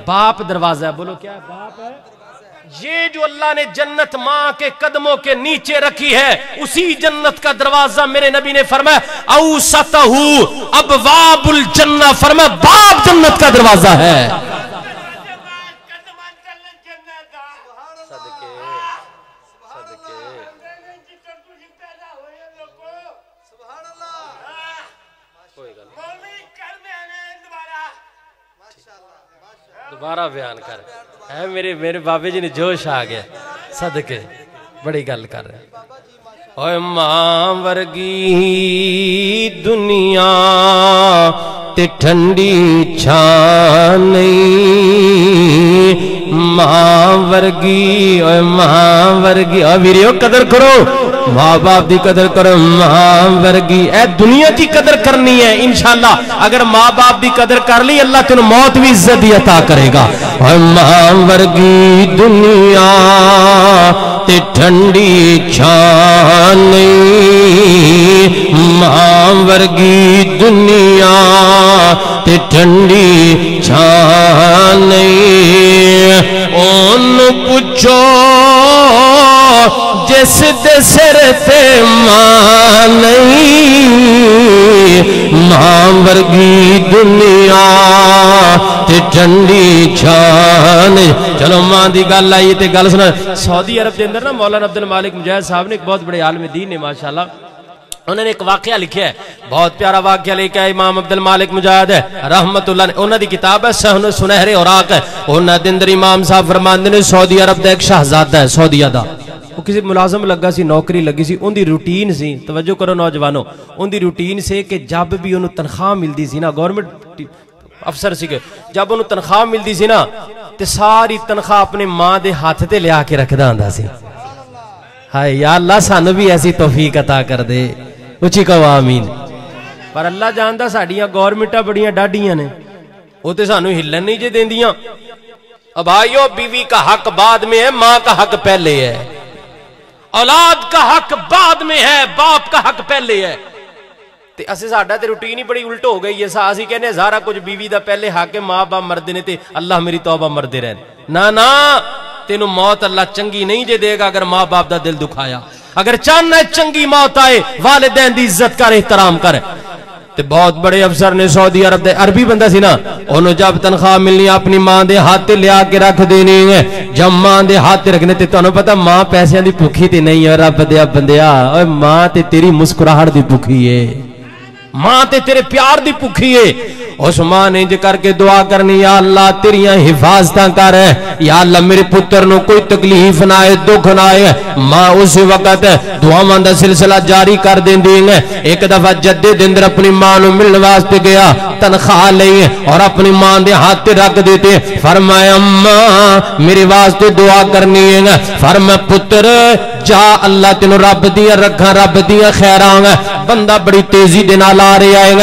बाप दरवाजा है। बोलो क्या बाप है? ये जो अल्लाह ने जन्नत माँ के कदमों के नीचे रखी है उसी जन्नत का दरवाजा मेरे नबी ने फरमाया औसतहू अबवाबुल जन्नत, फरमाया बाप जन्नत का दरवाजा है। दोबारा बयान कर है मेरे मेरे बाबे जी ने जोश आ गया सदके बड़ी गल कर रहे। ओए मां वर्गी दुनिया ते ठंडी छां नहीं, मां वर्गी, ओए मां वर्गी। ओ वीरियो कदर करो माँ बाप की कदर करो। मां वर्गी ए दुनिया की कदर करनी है। इंशाल्लाह अगर माँ बाप की कदर कर ली अल्लाह तेन मौत भी इज्जत ही अता करेगा। और मां वर्गी दुनिया ते ठंडी छान नहीं, मां वर्गी दुनिया ते ठंडी छान नहीं। ओन पुछो जिस दे सिर ते मां नहीं, मां वर्गी दुनिया ते ठंडी छान। चलो मां दी गल आई ते गल सुना। सऊदी अरब के अंदर ना मौलाना अब्दुल मालिक मुजाहिद साहब ने एक बहुत बड़े आलिम दीन है माशाल्लाह, उन्होंने एक वाकया लिखा है बहुत प्यारा वाकया लिखा है। इमाम अब्दुल मालिक मुजाहिद है रहमतुल्लाह, उन्होंने किताब है सहन सुनहरे औराक है। उन्होंने दिन इमाम साहब फरमांदे ने सऊदी अरब का एक शहजादा है, सऊदीया का वो किसी मुलाजम लगा सी, नौकरी लगी सी। उनकी रूटीन सी, तवज्जो करो नौजवानों, उनकी रूटीन से कि जब भी उन्होंने तनख्वाह मिलती सी ना, गवर्नमेंट अफसर सी, जब उन्होंने तनख्वाह मिलती सी ना तो सारी तनख्वाह अपने माँ के हाथ से लिया के रखता आंदा सी। हाय या अल्लाह सानू भी ऐसी तौफीक अता कर दे, उची कहो आमीन। पर अल्लाह जानदा साडियां गवर्नमेंटां बड़ियां डाढ़ियां ने, वो तो सानू हिलन नहीं जे देंदियां। भाइयों बीवी का हक बाद में है, माँ का हक पहले है, औलाद का हक बाद में है, बाप का हक पहले है। ते असें साडा ते रूटीन ही बड़ी उल्ट हो गई है। असीं कहने सारा कुछ बीवी दा पहले हाके माँ बाप मरदे ने ते अल्लाह मेरी तौबा मरदे रहन। ना ना, तेनू मौत अल्लाह चंगी नहीं जे देगा अगर माँ बाप दा दिल दुखाया। अगर चाहना चंगी मौत आए, वालिदैन दी इज्जत कर, एहतराम कर। ते बहुत बड़े अफसर ने सऊदी अरब दे अरबी बंदा सी ना, ओनू जब तनख्वाह मिलनी अपनी मां दे हाथ लिया के रख देनी है। जब मां दे हाथ रखने ते तुहानू पता मां पैसों की भुखी ते नहीं है। रब दे बंदिया, मां ते तेरी मुस्कुराहट दी भुखी है, मां ते तेरे प्यार दी भुखी है। उस मां ने जे करके दुआ करनी, या अल्लाह तेरिया हिफाजतां कर, या अल्लाह मेरे पुत्र नू कोई तकलीफ ना आए, दुख ना आए। मां उस वक्त दुआवां दा सिलसिला जारी कर देंदी है। एक दफा जद्दे दिंदर अपनी मां नू मिलने वास्ते गया, तनख्वाह लई और अपनी मां दे हाथ रख दिते। फरमाया, अम्मा मेरे वास्ते दुआ करनी है। फरमाया, पुत्र जा, अल्लाह तेनू रब दियां रखां, रब दियां खैरां। बंदा बड़ी तेजी दे नाल आ रहा है,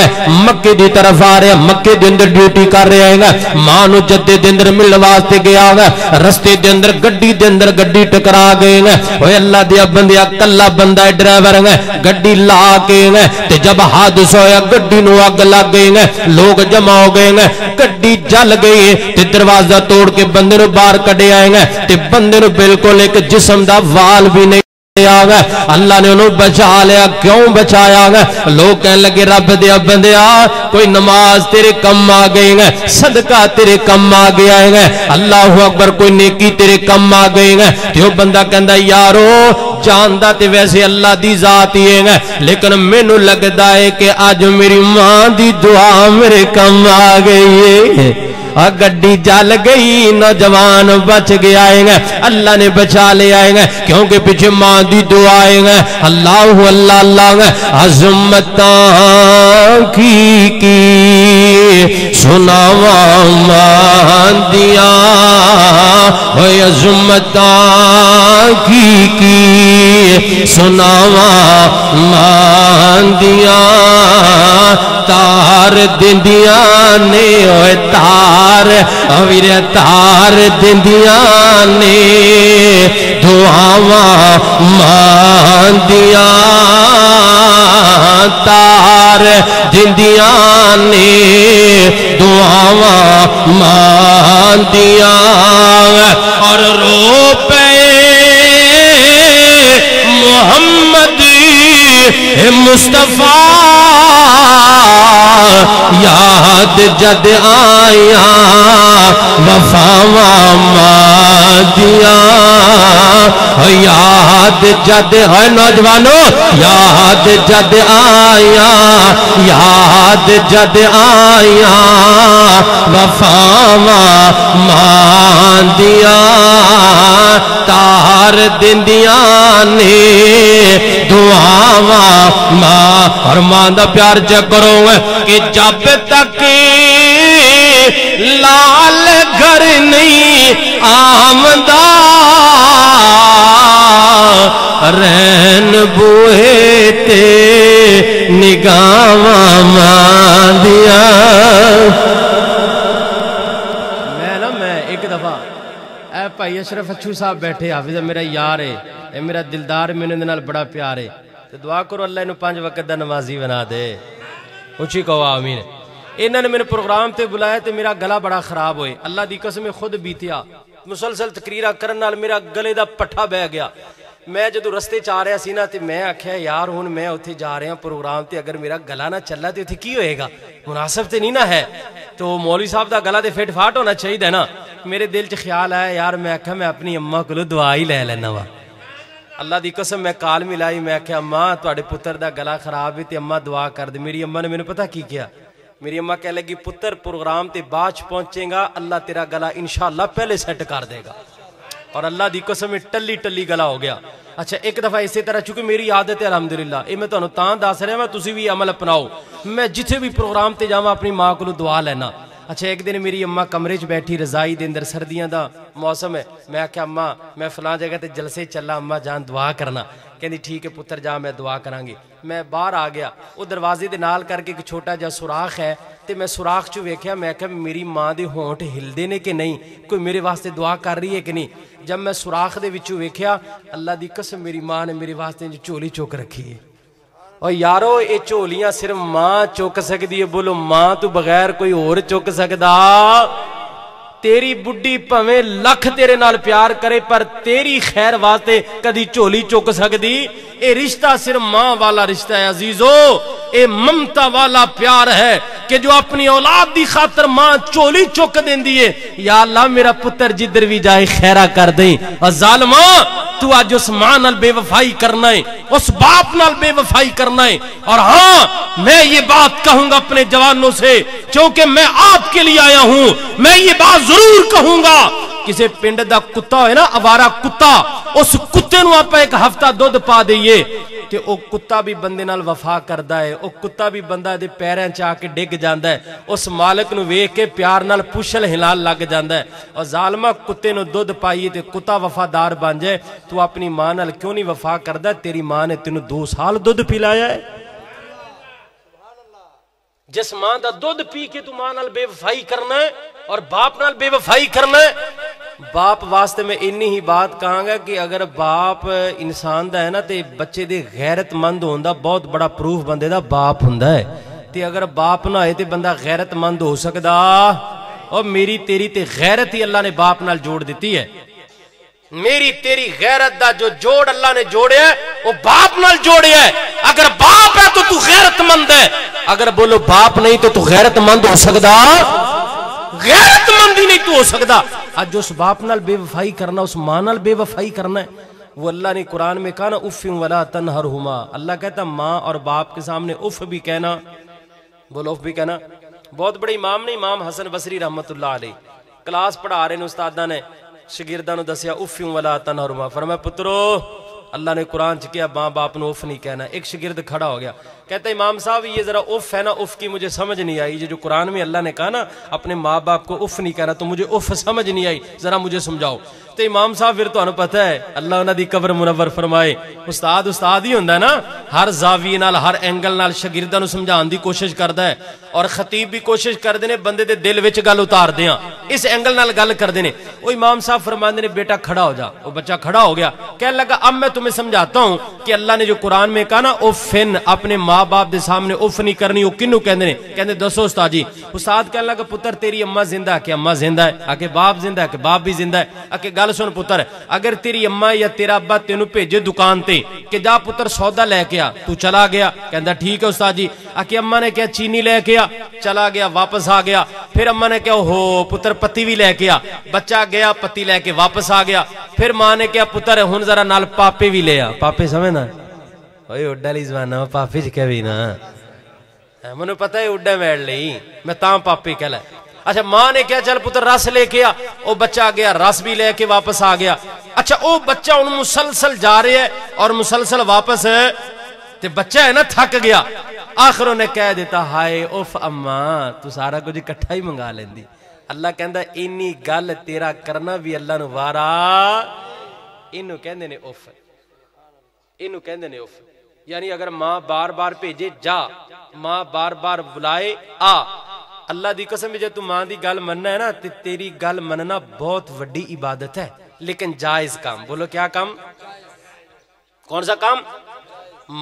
मक्के दी तरफ आ रहा है, मक्के दे अंदर ड्यूटी कर रहा है। मां नू जद्दे दे अंदर मिलने वास्ते गया, रस्ते दे अंदर गड्डी टकरा गई। ओए अल्लाह दिया बंदिया, कल्ला बंदा ड्राइवर है, गड्डी ला के ते जब हादसा होया गड्डी नू अग लग गई, लोग जमा हो गए, गड्डी जल गई ते दरवाजा तोड़ के बंदे नू बाहर कढ़िया ते बंदे नू बिल्कुल एक जिस्म दा वाल भी नहीं। अल्लाह ने उन्होंने बचा लिया। क्यों बचाया? लोग कहने लगे, रब दे बंदिया कोई नमाज तेरे कम आ गई है, सदका तेरे कम आ गया है, अल्लाह अकबर कोई नेकी तेरे कम आ गई है। तो बंदा कहता, यारो जानदा ते वैसे अल्लाह दी जात ही है, लेकिन मैनू लगता है कि अज मेरी मां दी दुआ मेरे कम आ गई है। गड्डी जल गई, नौजवान बच गया है, अल्लाह ने बचा लिया है, क्योंकि पीछे मां दी दुआ है। अल्लाह अल्लाह अल्लाह, अज़मतां की सुनावा मां दिया, अज़मतां की सुनावा मां दिया, तार दिंदिया ने, ओए तार वीर तार दिंदिया ने, दुआवा मां दिया, तार दिंदिया ने, दुआवा मां दिया। और रो पे मोहम्मद मुस्तफा याद जद आया, वफावा मां दिया, याद जद है नौजवानों, याद जद आया, याद जद आया, वफावा मां दिया, तार दिंदिया ने, दुआवा मां। और मां दा प्यार जकरो कि जब तक लाल घर नहीं आमदा, रैन बूहे ते निगावा मां दिया। मैं एक दफा ए भाई अशरफ अच्छू साहब बैठे, हाफिज मेरा यार है, मेरा दिलदार, मैंने इनके नाल बड़ा प्यार है। तो दुआ करो अल्लाह इन्हूं 5 वक्त दा नमाजी बना दे। उची कहो आमीन। इन्होंने मैंने प्रोग्राम से बुलाया तो मेरा गला बड़ा खराब होए, अल्लाह की कसम खुद बीतिया। मुसलसल तकरीरा करन नाल मेरा गले दा पट्ठा बह गया। मैं जदों रस्ते च आ रहा सी ना, तो मैं आख्या यार हुण मैं उत्थे जा रहा प्रोग्राम से, अगर मेरा गला ना चला तो उत्थे की होएगा, मुनासिब तो नहीं ना है। तो मौलवी साहब का गला तो फिट फाट होना चाहिए ना। मेरे दिल च ख्याल आया, यार मैं आख्या मैं अपनी अम्मा कोलों दुआ ही लै लैना वा। अल्लाह की कसम मैं काल मिलाई, मैं आख्या अम्मा तुहाडे पुत्र दा गला खराब है, तो अम्मा दुआ कर दे। मेरी अम्मा ने मैनूं पता की किया, मेरी अम्मा कह लगी, पुत्र प्रोग्राम ते बाद पहुंचेगा, अल्लाह तेरा गला इंशाअल्लाह पहले सेट कर देगा। और अल्लाह दी कसम टल्ली टल्ली गला हो गया। अच्छा एक दफा इसी तरह, चूंकि मेरी आदत है अलहमदुलिल्लाह, ये मैं तुहानूं तां दस रहा मैं, तुसीं भी अमल अपनाओ। मैं जिथे भी प्रोग्राम ते जावां अपनी मां कोलों दुआ लैना। अच्छा एक दिन मेरी अम्मा कमरे च बैठी, रजाई दे अंदर, सर्दियां दा मौसम है। मैं आख्या अम्मा मैं फलां जगह ते जलसे चला, अम्मा जान दुआ करना। कहंदी ठीक है पुत्र जा, मैं दुआ करांगी। मैं बाहर आ गया, वो दरवाजे दे नाल करके एक छोटा जा सुराख है, तो मैं सुराख चो वेख्या, मैं आख्या मेरी माँ दे होंठ हिलदे ने कि नहीं, कोई मेरे वास्ते दुआ कर रही है कि नहीं। जब मैं सुराख दे विचों वेख्या, अल्लाह दी कसम मेरी माँ ने मेरे वास्ते झोली चुक रखी है। और यारो ये झोलियां सिर्फ मां चुक सकती है, बोलो मां तू बगैर कोई होर चुक सकता। तेरी बुढ़ी भावे लख तेरे नाल प्यार करे पर तेरी खैर वास्ते कदी झोली चुक सकती। ये रिश्ता सिर्फ मां वाला रिश्ता है अजीजो, ये ममता वाला प्यार है कि जो अपनी औलाद की खातर मां झोली चुक देंदी है। या अल्लाह मेरा पुत्र जिधर भी जाए खैरा कर दे। ज़ालिमा तू आज उस मां नाल बेवफाई करना है, उस बाप नाल बेवफाई करना है। और हाँ मैं ये बात कहूंगा अपने जवानों से, क्योंकि मैं आपके लिए आया हूं, मैं ये बात जरूर कहूंगा। किसी पिंड दा कुत्ता है ना, अवारा कुत्ता, उस कुत्ते नूं आपां एक हफ्ता दुध पा दईए ते ओ कुत्ता भी बंदे नाल वफा करदा है, ओ कुत्ता भी बंदा दे पैरां च आके डिग जांदा है, उस मालक नूं वेख के प्यार नाल पुछल हिलान लग जांदा है। और ज़ालिमा कुत्ते नूं दुध पाईए ते कुत्ता वफादार बन जाए। तू अपनी मां नाल क्यों नहीं वफा करदा? तेरी मां ने तैनूं 2 साल दुध पिलाया है। जिस मां दा दुध पी के तू मां नाल बेवफाई करना है और बाप नाल बेवफाई करना है। बाप वास्ते मैं इन्नी ही बात कहूंगा कि अगर बाप इंसान दा है ना ते बच्चे दे गैरतमंद होने दा बहुत बड़ा प्रूफ बंदे दा बाप हुंदा है। ते अगर बाप ना होए ते बंदा गैरतमंद हो सकदा। और मेरी तेरी ते गैरत ही अल्लाह ने बाप नाल जोड़ दिती है। मेरी तेरी गैरत दा जो जोड़ अल्लाह ने जोड़िया वो बाप नाल जोड़िया। अगर बाप है तो तू गैरतमंद है, अगर बोलो बाप नहीं तो तू गैरतमंद हो सकदा, गैरतमंद ही नहीं तू हो सकदा। आज उस बाप नाल बेवफाई करना, उस मां नाल बेवफाई करना है। वो अल्लाह ने कुरान में कहा ना उफ वला तनहरहुमा, अल्लाह कहता माँ और बाप के सामने उफ भी कहना, बोलो उफ भी कहना। बहुत बड़े इमाम ने, इमाम हसन बसरी रहमतुल्लाह अलैह, क्लास पढ़ा रहे उस्तादा ने शगिरदा नूं दस्या उफ वला तनहरुमा, फरमाया पुत्रो अल्लाह ने कुरान च किया माँ बाप नूं उफ नहीं कहना। एक शगिर्द खड़ा हो गया, कहता इमाम साहब ये जरा उफ है ना, उफ की मुझे समझ नहीं आई, ये जो कुरान में अल्लाह ने कहा ना अपने माँ बाप को उफ नहीं कहना तो मुझे उफ समझ नहीं आई, जरा मुझे समझाओ। तो इमाम साहब फिर तुहानूं पता है अल्लाह उन्हां दी कब्र मुनव्वर फरमाए, उस्ताद उस्ताद ही हुंदा ना, हर जावी नाल हर एंगल नाल शगिर्दां नूं समझाउण दी कोशिश करदा है। और खतीब भी कोशिश करदे ने बंदे दे दिल विच गल उतारदे आ, इस एंगल नाल गल करदे ने। ओ इमाम साहब फरमांदे ने बेटा खड़ा हो जा, वो बच्चा खड़ा हो गया, कहने लगा अब मैं तुम्हें समझाता हूँ कि अल्लाह ने जो कुरान में कहा ना उफिन, अपने माँ बाप के सामने उफ नहीं करनी, वो किनू कहते हैं? कहते दसो उस्ताद जी। उस्ताद कहने लगा पुत्र तेरी अम्मा जिंदा है कि अम्मा जिंदा है, आके बाप जिंदा है कि बाप भी जिंदा है, आके गल सुन पुत्र, अगर तेरी अम्मा या तेरा अब्बा तेनू भेजे दुकान ते कि जा पुत्र सौदा लैके आ, तू चला गया, कहता ठीक है उस्ताद जी। आके अम्मा ने कहा चीनी लैके आ, चला गया वापस आ गया, फिर अम्मा ने कहा हो पुत्र पत्ती भी लैके आ, बच्चा गया पत्ती लैके वापस आ गया, फिर मां ने कहा पुत्र हुन जरा नाल पापे भी ले आ, पापे समझना उड्डा ली जमाना पापे च कह भी ना, मैनू पता है उड्डा मैड ली मैं तां पापे कह लै। अच्छा मां ने कहा चल पुत्र रस लेके आ, वो बच्चा गया रस भी लेके वापस आ गया। अच्छा वो बच्चा हुन मुसलसल जा रहा है और मुसलसल वापस है, ते बच्चा है ना थक गया, आखिर उन्हें कह दिता हाय उफ अम्मा तू सारा कुछ इकट्ठा ही मंगा लेंदी। अल्लाह कहता इन्नी गल तेरा करना भी अल्लाह नू वारा, इनू कहते ने उफ, इनू कहते ने उफ। यानी अगर मां बार बार भेजे जा, मां बार बार बुलाए आ, अल्लाह दी कसम जो तू मां दी गल मनना है ना ते तेरी गल मनना बहुत वड्डी इबादत है, लेकिन जायज काम, बोलो क्या काम? कौन सा काम?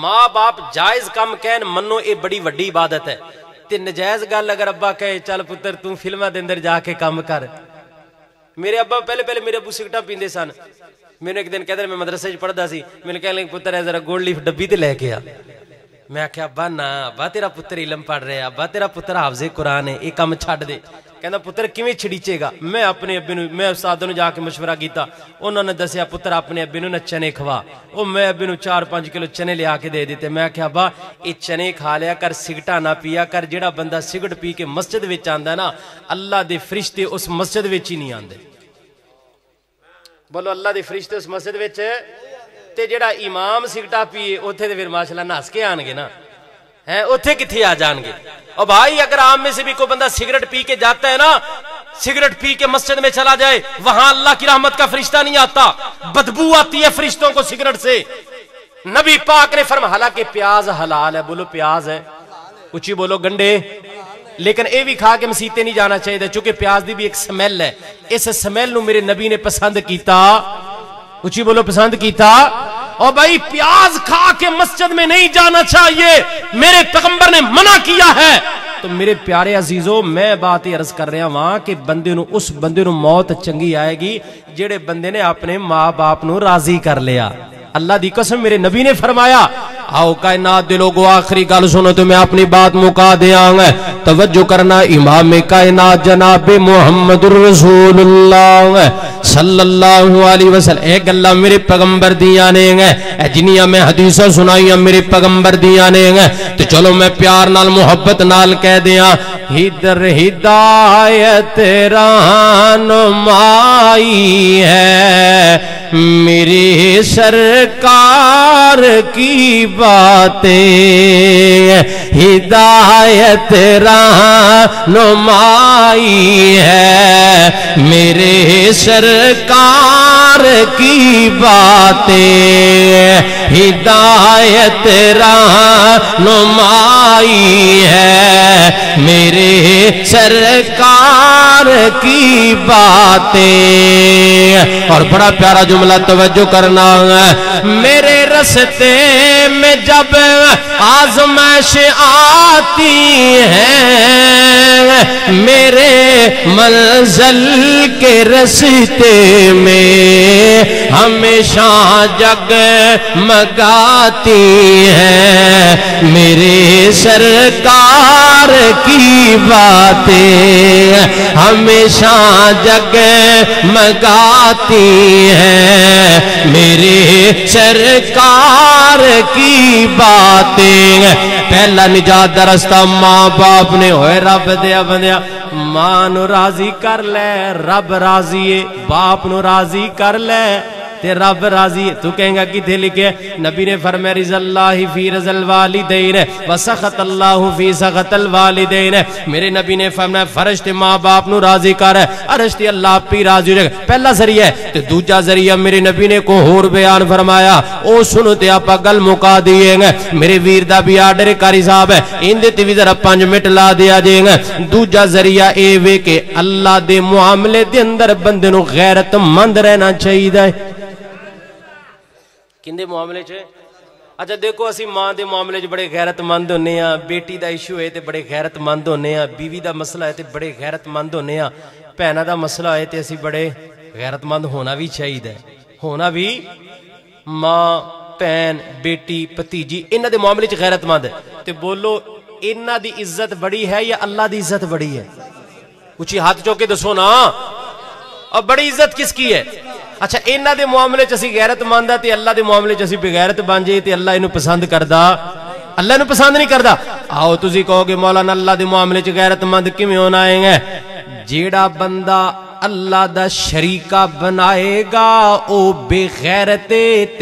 माँ बाप जायज काम कहन मनो ये बड़ी वड्डी इबादत है। ते नजायज गल अगर अब्बा कहे चल पुत्र तू फिल्मां दे अंदर जाके काम कर। मेरे अब्बा पहले पहले मेरे अबू सिगटा पींदे सन, मैंने एक दिन कहते मैं मदरसे पढ़ता सी, मैंने कह लिया पुत्र है जरा गोल्ड लीफ डब्बी ते लैके आ, मैं आख्या अब्बा ना, अब्बा तेरा पुत्र इलम पढ़ रहा है, अब्बा तेरा पुत्र हाफजे कुरान है, ये काम छड्ड दे। कहता पुत्र किवें छड़ीचेगा? मैं अपने अब्बे नूं, मैं उस्ताद नूं जाके मशवरा किया, उन्होंने दस्या पुत्र अपने अब्बे नूं ना चने खवा। वो मैं अब्बे नूं 4-5 किलो चने लिया के दे दिते। मैं आख्या अब्बा ये चने खा लिया कर, सिगटा ना पिया कर, जिहड़ा बंदा सिगट पी के मस्जिद विच आंदा ना अल्लाह दे फरिश्ते उस मस्जिद विच ही नहीं आंदे, बोलो अल्लाह दे फरिश्ते उस मस्जिद विच। ते जिहड़ा इमाम सिगटा पीए उत्थे ते फिर माशाल्लाह नस के आएंगे ना, है उत्थे किथे आ जाएंगे। और भाई अगर आप में से भी कोई बंदा सिगरेट पी के जाता है ना, सिगरेट पी के मस्जिद में चला जाए, वहां अल्लाह की रहमत का फरिश्ता नहीं आता, बदबू आती है फरिश्तों को सिगरेट से। नबी पाक ने फरमाया, हालांकि प्याज हलाल है, बोलो प्याज है, उची बोलो गंडे, लेकिन यह भी खा के मसीते नहीं जाना चाहिए क्योंकि प्याज की भी एक समैल है। इस समैल नू मेरे नबी ने पसंद किया, उची बोलो पसंद किया। और भाई प्याज खा के मस्जिद में नहीं जाना चाहिए, मेरे पैगंबर ने मना किया है। तो मेरे प्यारे अजीजों, मैं बात अर्ज कर रहा वहां कि बंदे नू, उस बंदे नू मौत चंगी आएगी जेड़े बंदे ने अपने माँ बाप नू राजी कर लिया। अल्लाह दी कसम मेरे नबी ने फरमाया, आओ कायनात दे लोगो आखिरी गल सुनो तो मैं अपनी बात मुका देंगे, तवज्जो करना। इमाम कायनात जनाब मुहम्मदुर रसूलुल्लाह सल्लल्लाहु अलैहि वसल्लम, ए गल्ला मेरे पैगंबर दिया ने जिन्नियां मैं हदीसां सुनाईयां मेरे पैगंबर दिया ने, तो चलो मैं प्यार नाल मुहब्बत नाल कह दिया, हिदर हिदायत रहनुमाई है मेरी सरकार की बातें, हिदायत रहनुमाई है मेरे सरकार की बातें, हिदायत रहनुमाई है मेरे सरकार की बातें। और बड़ा प्यारा जो तवज्जो करना, मेरे रस्ते में जब आजमाइश आती है, मेरे मंज़िल के रस्ते में हमेशा जगमगाती है मेरे सरकार की बातें, हमेशा जगमगाती है मेरे सरकार की बातें। पहला निजात दा रास्ता माँ बाप ने, होए रब दिया बंदिया, मां नू राजी कर ले रब राजी है, बाप नू राजी कर ले ते रब राजी। तू कहेगा किथे लिखे? नबी ने फरमाया, रिज़ल्लाहि फी रिज़ल वालिदैन व सखतल्लाहु फी सखतल वालिदैन। मेरे नबी ने फरमाया, फर्श ते माँ बाप नू राजी कर, अर्श ते अल्लाह पी राजी रख। पहला जरिया है ते दूजा जरिया मेरे नबी ने को होर बयान फरमाया, ओ सुनो ते आपां गल मुका देंगे। मेरे वीर दा भी आर्डर कारी साहब है, इंदे ते भी जरा 5 मिनट ला दिया जेंगे। दूजा जरिया ए वे के अल्लाह दे मामले दे अंदर बंदे नू गैरतमंद रहना चाहिदा है। किंदे मामले च? अच्छा देखो, असी मां के मामले च बड़े गैरतमंद होने, बेटी का इशू है तो बड़े गैरतमंद होने, बीवी का मसला है तो बड़े गैरतमंद होने, भैन का मसला है तो असी बड़े गैरतमंद होना भी चाहिए, होना भी। मां, भैन, बेटी, भतीजी, इन्हां दे मामले च गैरतमंद है तो बोलो, इन्हां दी इज्जत बड़ी है या अल्लाह की इज्जत बड़ी है? उची हाथ चुक के दसो ना, और बड़ी इज्जत किसकी है? अच्छा, इन्हां दे मामले च असी गैरतमंद है ते अल्लाह दे मामले च असी बेगैरत बन जाइए ते अल्लाह इन्हू पसंद करदा, अल्लाह इन्हू पसंद नहीं करदा। आओ तुसी कहोगे मौलाना अल्लाह दे मामले च गैरतमंद किवें होना है? जेड़ा बंदा अल्लाह दा शरीका बनाएगा ओ बेगैरत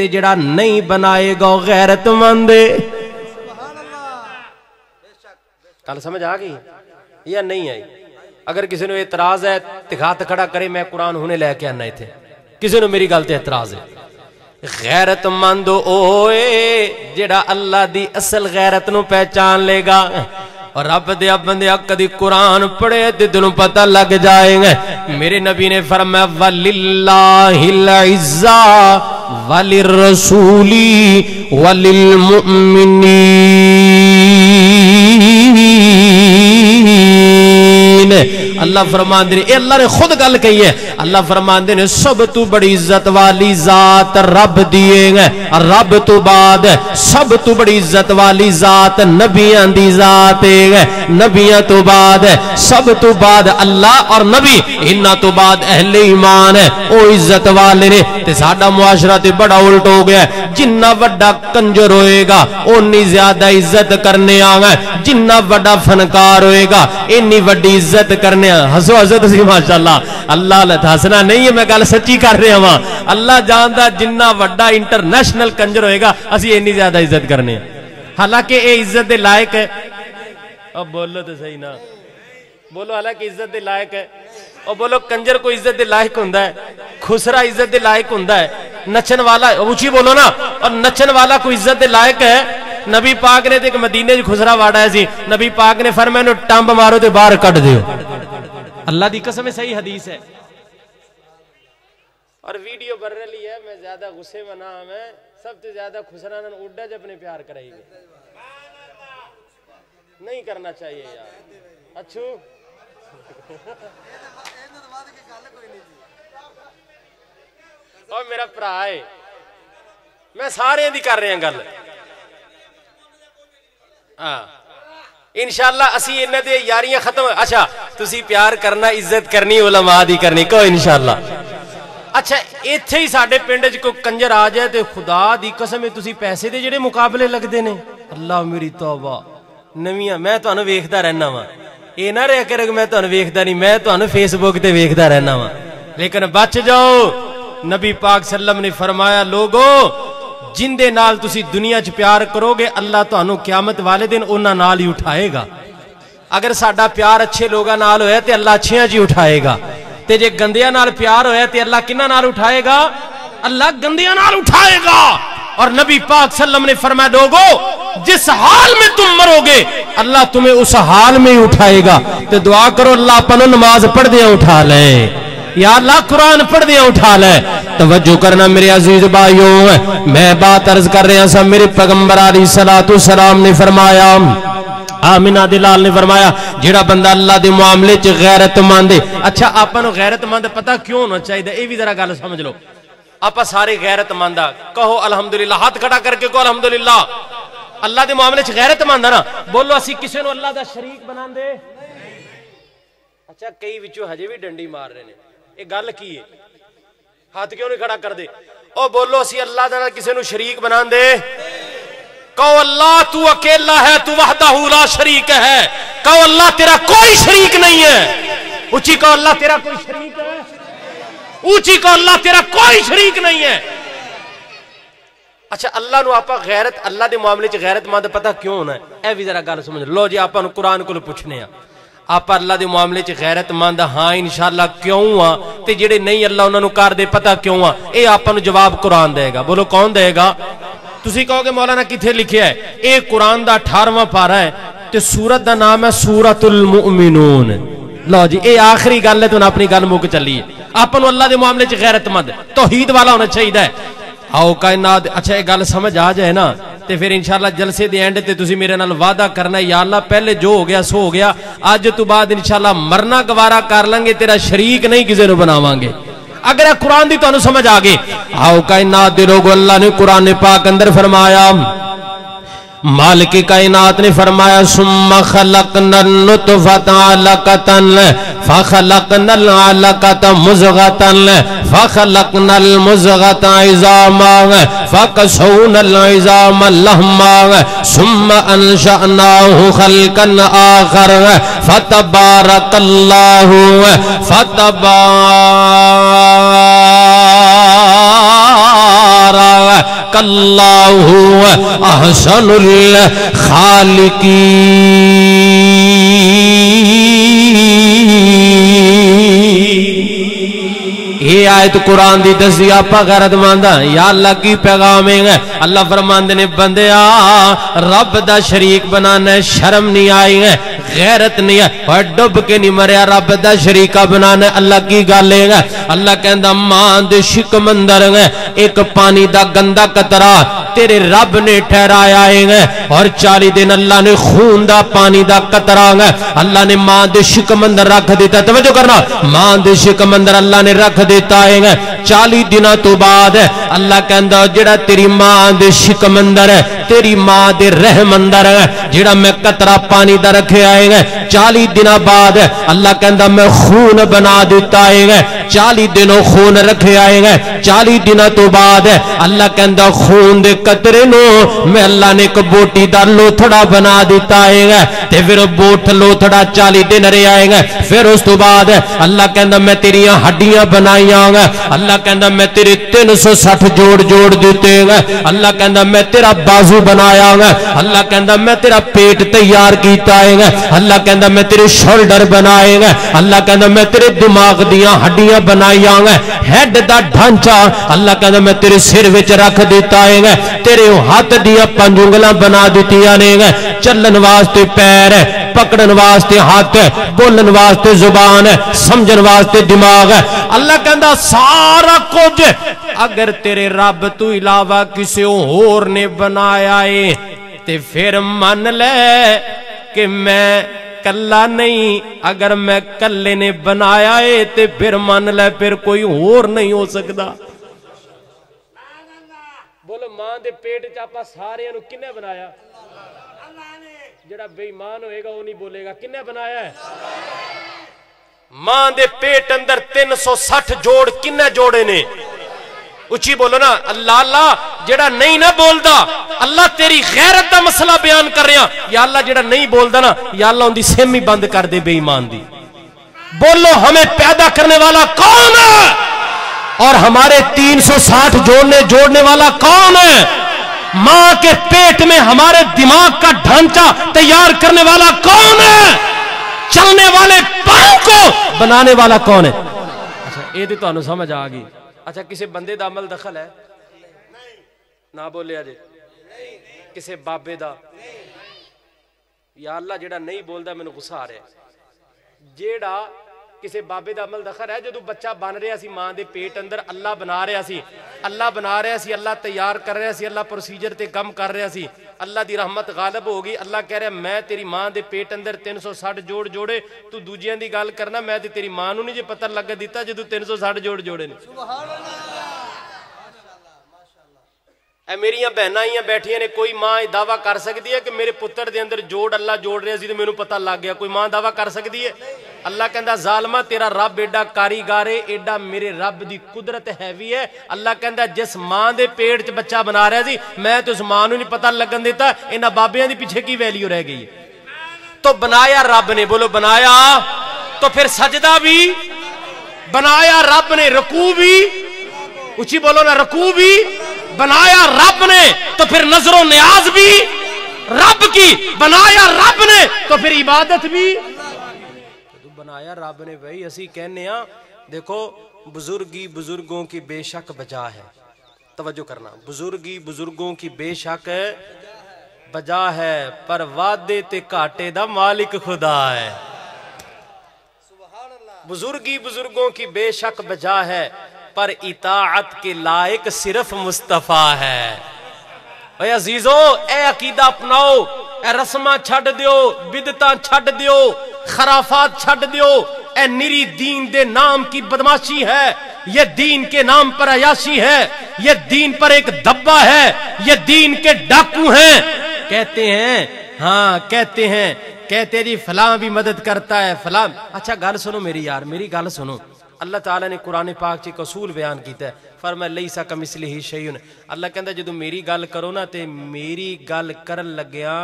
ते जेड़ा नहीं बनाएगा ओ गैरतमंद। गल समझ आ गई या नहीं आई? अगर किसी को एतराज है तिखात खड़ा करे, मैं कुरान हुणे लैके आना इत्थे। किसी को मेरी गल ते एतराज है? गैरतमंद ओए जेड़ा अल्लाह दी असल गैरत नू पहचान लेगा। और रब दे बंदे कदी कुरान पढ़े ते तैनू पता लग जाएगा। मेरे नबी ने फरमाया, वलिल्लाहिल इज्जा वलिर्रसूली वलिल मुमिनीन। अल्लाह फरमांदे ने, अल्लाह ने खुद गल कही है, अल्लाह फरमांदे ने सब तू बड़ी इज्जत वाली जात रब दिए, रब तो बाद सब तू बड़ी इज्जत वाली जात नबियां दी जात है, नबियां तो बाद सब तो बाद अल्लाह और नबी, इन्हां तो बाद अहले ईमान है ओ इज्जत वाले ने। ते साडा मुआशरा ते बड़ा उल्ट हो गया, जिन्ना वड्डा कंजर होएगा उन्नी ज्यादा इज्जत करने आवे, जिन्ना वड्डा फनकार होएगा इन्नी वड्डी इज्जत करने। हसो हसो तुसी माशाल्लाह, अल्लाह हसना नहीं है, मैं गल सच्ची कर रहा वहां। अल्लाह जानदा जिन्ना वड्डा इंटरनेशनल कंजर होएगा असी इन्नी ज्यादा इज्जत करने, हालांकि ये इज्जत दे लायक है। अब बोलो तो सही ना, बोलो हालांकि इज्जत दे लायक है। और बोलो कंजर को इज्जत दे लायक होंदा है? खुसरा इज्जत दे लायक होंदा है? नचन वाला, ऊंची बोलो ना, और नचन वाला कोई इज्जत दे लायक है? नबी पाक ने तो मदीने च खुसरा वाड़ा सी, नबी पाक ने फरमाया टंब मारो तो बाहर कट दियो। अल्लाह दी कसम सही हदीस है। और वीडियो बन रही है, मैं ज्यादा गुस्से में ना, मैं सबसे ज्यादा खुसराना उड्डा जब अपने प्यार कराएगी, नहीं करना चाहिए यार। अच्छू और मेरा भरा है, मैं सारे दी कर रहा गल। हाँ इंशाल्लाह असी इन्हां दी यारियां खत्म। अच्छा तुसी प्यार करना, इज्जत करनी, उलमा दी करनी को इंशाल्लाह। अच्छा इत्थे ही साडे पिंड च कोई कंजर आ जाए तो खुदा दी कसम तुसी पैसे दे जेड़े मुकाबले लगदे ने, अल्लाह मेरी तौबा नवीं। मैं तुहानू वेखदा रहना वा, ये ना रह कर मैं तुहानू वेखदा नहीं, मैं तुहानू फेसबुक ते वेखदा रहना वा। लेकिन बच जाओ, नबी पाक सल्लम ने फरमाया, लोगो जिंदे नाल तुसी दुनिया च प्यार करोगे अल्लाह तुहानू क्यामत वाले दिन उन्हां नाल ही उठाएगा। अगर साडा प्यार अच्छे लोगां नाल होया ते अल्लाह अच्छियां जी उठाएगा, ते जे गंदियां नाल प्यार होया ते अल्लाह किन्हां नाल उठाएगा, अल्लाह गंदियां नाल उठाएगा। और नबी पाक सल्लम ने फरमाया, लोगो जिस हाल में तुम मरोगे अल्लाह तुम्हें उस हाल में ही उठाएगा। तो दुआ करो अल्लाह अपन नमाज पढ़ दिया उठा ले, या अल्लाह कुरान पढ़ दिया उठा ले। तवज्जो करना मेरे अजीज भाइयों, मैं बात अर्ज कर रहा सा। मेरे पैगंबर अलैहिस्सलाम ने फरमाया, आमिना दिलाल ने फरमाया, जेड़ा बंदा अल्लाह के मामले च गैरतमंद। अच्छा अपन गैरतमंद पता क्यों होना चाहिए, यह भी जरा गल समझ लो। आप सारे गैरतमंद कहो अल्हम्दुलिल्लाह, हाथ खड़ा करके कहो अल्हम्दुलिल्लाह। अल्लाह के मामले च गैरतमंद ना बोलो, असी किसी को अल्लाह का शरीक बनाते। अच्छा कई विचों हजे भी डंडी मार रहे हैं, गल की है, हाथ क्यों नहीं खड़ा करते? ओ बोलो असी अल्लाह दा किसी को शरीक बनाते। कहो अल्लाह तू अकेला है, तू वहदहू ला शरीक है। कहो अल्लाह तेरा कोई शरीक नहीं है। ऊंची कहो अल्लाह तेरा कोई शरीक है, ऊंची कहो अल्लाह तेरा कोई शरीक नहीं है। अच्छा अल्लाह नू आपा गैरत, अल्लाह के मामले च गैरतमंद पता क्यों होना है, यह भी जरा गल समझ लो। जी आपा नू कुरान को पुछने आ, आपा अल्लाह के मामले च गैरतमंद हाँ इंशाअल्लाह क्यों आ, ते जेड़े नहीं अल्लाह उन्होंने कर दे पता क्यों आ, ये आपा नू जवाब कुरान देगा। बोलो कौन देगा? तुसी कहोगे मौलाना किथे लिखिया है? ये कुरान का 18वां पारा है, ते सूरत का नाम है सूरतुल मुमिनून। लो जी ये आखिरी गल है, तुहानू अपनी गल मुक चली है। आपा नू अल्लाह के मामले च गैरतमंद तौहीद वाला होना चाहिए है। आओ कायनात। अच्छा एक गल समझ आ जाए ना, तो फिर इंशाल्लाह जलसे दे एंड ते तुसी मेरे नाल वादा करना है, या अल्लाह पहले जो हो गया सो हो गया, अज तो बाद इंशाल्लाह मरना गवारा कर लांगे, तेरा शरीक नहीं किसी नू बनावांगे। अगर कुरान दी तुहानू समझ आ गई। आओ कायनात दे लोगो, अल्लाह ने कुरान पाक अंदर फरमाया, मालिक कायनात ने फरमाया, सुम्मा खलकना नुत्फता अलकतन फखलकना अलकता मुज़ग़तन फखलकना अलमुज़ग़ता इज़ामा फकशौना अलइज़ामा लहमा सुम्मा अंशअनाहु खल्कन आखर फतबारकल्लाहु फतबारकल्लाहु अहसनुल खालिकी। ये आयत कुरान दी दसी आपा गैरतमंद या अल्लाह की पैगाम है। अल्लाह फरमांदे ने, बंदिया रब दा शरीक बनाना शर्म नहीं आई है, गैरत नहीं है, और डुब के नहीं मरिया रब दा शरीका बनाना। अल्लाह की गल है, अल्लाह कहंदा मांद शिकमंदर है, एक पानी दा गंदा कतरा तेरे रब ने ठहराया है, और 40 दिन अल्लाह ने खून दा पानी दा कतरा है, अल्लाह ने मांद शिकमंदर रख दिता। तवज्जो करना, मांद शिकमंदर अल्लाह ने रख दिता है। 40 दिनों तो बाद अल्लाह कहंदा, जेड़ा तेरी मां दे शिकमंदर है, तेरी मां दे रहमंदर है, जेड़ा मैं कतरा पानी दा रखया है, 40 दिन बाद अल्लाह कहंदा मैं खून बना दिता है। 40 दिनों खून रखया है, 40 दिन तो बाद अल्लाह कहंदा खून दे कतरे नो मैं अल्लाह ने एक बोटी दा लोथड़ा बना दिता है, ते फिर बोट लोथड़ा 40 दिन रहा है। फिर उस तो बाद अल्लाह कहंदा मैं तेरिया हड्डियां बनाइया, अल्लाह कहंदा मैं तेरे 360 जोड़ जोड़ दिते, अल्लाह कहंदा मैं तेरा बाजू बनाया, अल्लाह कहंदा मैं तेरा पेट तैयार किया है, अल्लाह कहंदा मैं तेरे शोल्डर बनाए, अल्लाह कहंदा मैं तेरे दिमाग दियां हड्डियां बनाइया, हेड दा ढांचा अल्लाह कहंदा मैं तेरे सिर विच रख दिता है, तेरे हाथ दियां 5 उंगलां बना दित्तियां ने, चलन वास्ते पैर पकड़न वास्ते हाथ है, बोलन वास्ते जुबान है, समझन वास्ते दिमाग है। अल्लाह कहंदा सारा कुछ अगर तेरे रब तू इलावा किसी होर ने बनाया है ते फिर मन ले कि मैं कल्ला नहीं, अगर मैं कल्ले ने बनाया है ते फिर मन ले फिर कोई होर नहीं हो सकता। बोलो मां दे पेट च आपां सारेयां नूं किन्ने बनाया? जिहड़ा बेईमान होएगा वो नहीं बोलेगा। किन्ने बनाया है? मां दे पेट अंदर 360 जोड़ किन्ने जोड़े ने? उची बोलो ना अल्लाह। अल्लाह जेड़ा नहीं ना बोलदा, अल्लाह तेरी गैरत दा मसला बयान कर रहा या अल्लाह जेड़ा नहीं बोलदा ना या अल्लाह उनकी सेम ही बंद कर दे बेईमान दी। बोलो हमें पैदा करने वाला कौन है और हमारे 360 जोड़ने वाला कौन है? मां के पेट में हमारे दिमाग का ढांचा तैयार करने वाला कौन है? चलने वाले पांव को बनाने वाला कौन है? अच्छा ये तो समझ आ गई। अच्छा किसी बंदे दा अमल दखल है? ना बोले अजे किसी बाबे दा? या अल्लाह जेड़ा नहीं बोलदा मैनूं गुस्सा आ रहा। जेड़ा किसी बाबे दा अमल दखल है? जो बच्चा बन रहा सी मां दे पेट अंदर अल्लाह बना रहा सी, अल्लाह बना रहा सी, अल्लाह तैयार कर रहा सी, अल्लाह प्रोसीजर ते कम कर रहा सी। अल्लाह दी रहमत गालिब हो गई। अल्लाह कह रहा मैं तेरी मां दे पेट अंदर 360 जोड़ जोड़े, तू दूजियां दी गल करना, मैं ते तेरी मां नूं नहीं जे पता लग दिता जदों 360 जोड़ जोड़े ने। सुभान अल्लाह। मेरियां बहनां आईयां बैठियां ने, कोई मां ये दावा कर सकती है कि मेरे पुत्र दे अंदर जोड़ अल्लाह जोड़ रहा सी ते मैनूं पता लग गया? कोई मां दावा कर सकती है? अल्लाह कहंदा जालमा तेरा रब एडा कारीगर है, एडा मेरे रब दी कुदरत हैवी है। अल्लाह कहंदा जिस मां दे पेट च बच्चा बना रहा जी मैं तो उस मां नूं नहीं पता लगन दिता, इन्हां बाबियां दी पिछे की वैल्यू रह गई है? तो बनाया रब ने। बोलो बनाया, तो फिर सजदा भी बनाया रब ने, रकू भी, उची बोलो ना रकू भी बनाया रब ने, तो फिर नजरो न्याज भी रब की बनाया रब ने, तो फिर इबादत भी बनाया रब ने। भाई असी कहने आ, देखो बुजुर्गी बुजुर्गों की बेशक बजा है, तवज्जो करना, बुजुर्गी बुजुर्गों की बेशक बजा है पर वादे ते घाटे दा मालिक खुदा है। बुजुर्गी बुजुर्गों की बेशक बजा है पर इताअत के लायक सिर्फ मुस्तफा है। भाई अजीजों ए अकीदा अपनाओ, ए रस्मा छड़ दियो, बिदता छड़ दियो, खराफात छड़ दियो, ए निरी दीन दे नाम की बदमाशी है, ये दीन के नाम पर अयाशी है, ये दीन पर एक धब्बा है, ये दीन के डाकू हैं। कहते हैं हाँ कहते जी फलां भी मदद करता है फलां। अच्छा गल सुनो मेरी यार, मेरी गल सुनो। अल्लाह ताला ने कुरान पाक च कसूल बयान किया है, फरमाया लैसा कमिसलिही शैउन। अल्लाह कहता जदों मेरी गल करो ना तो मेरी गल कर लग्या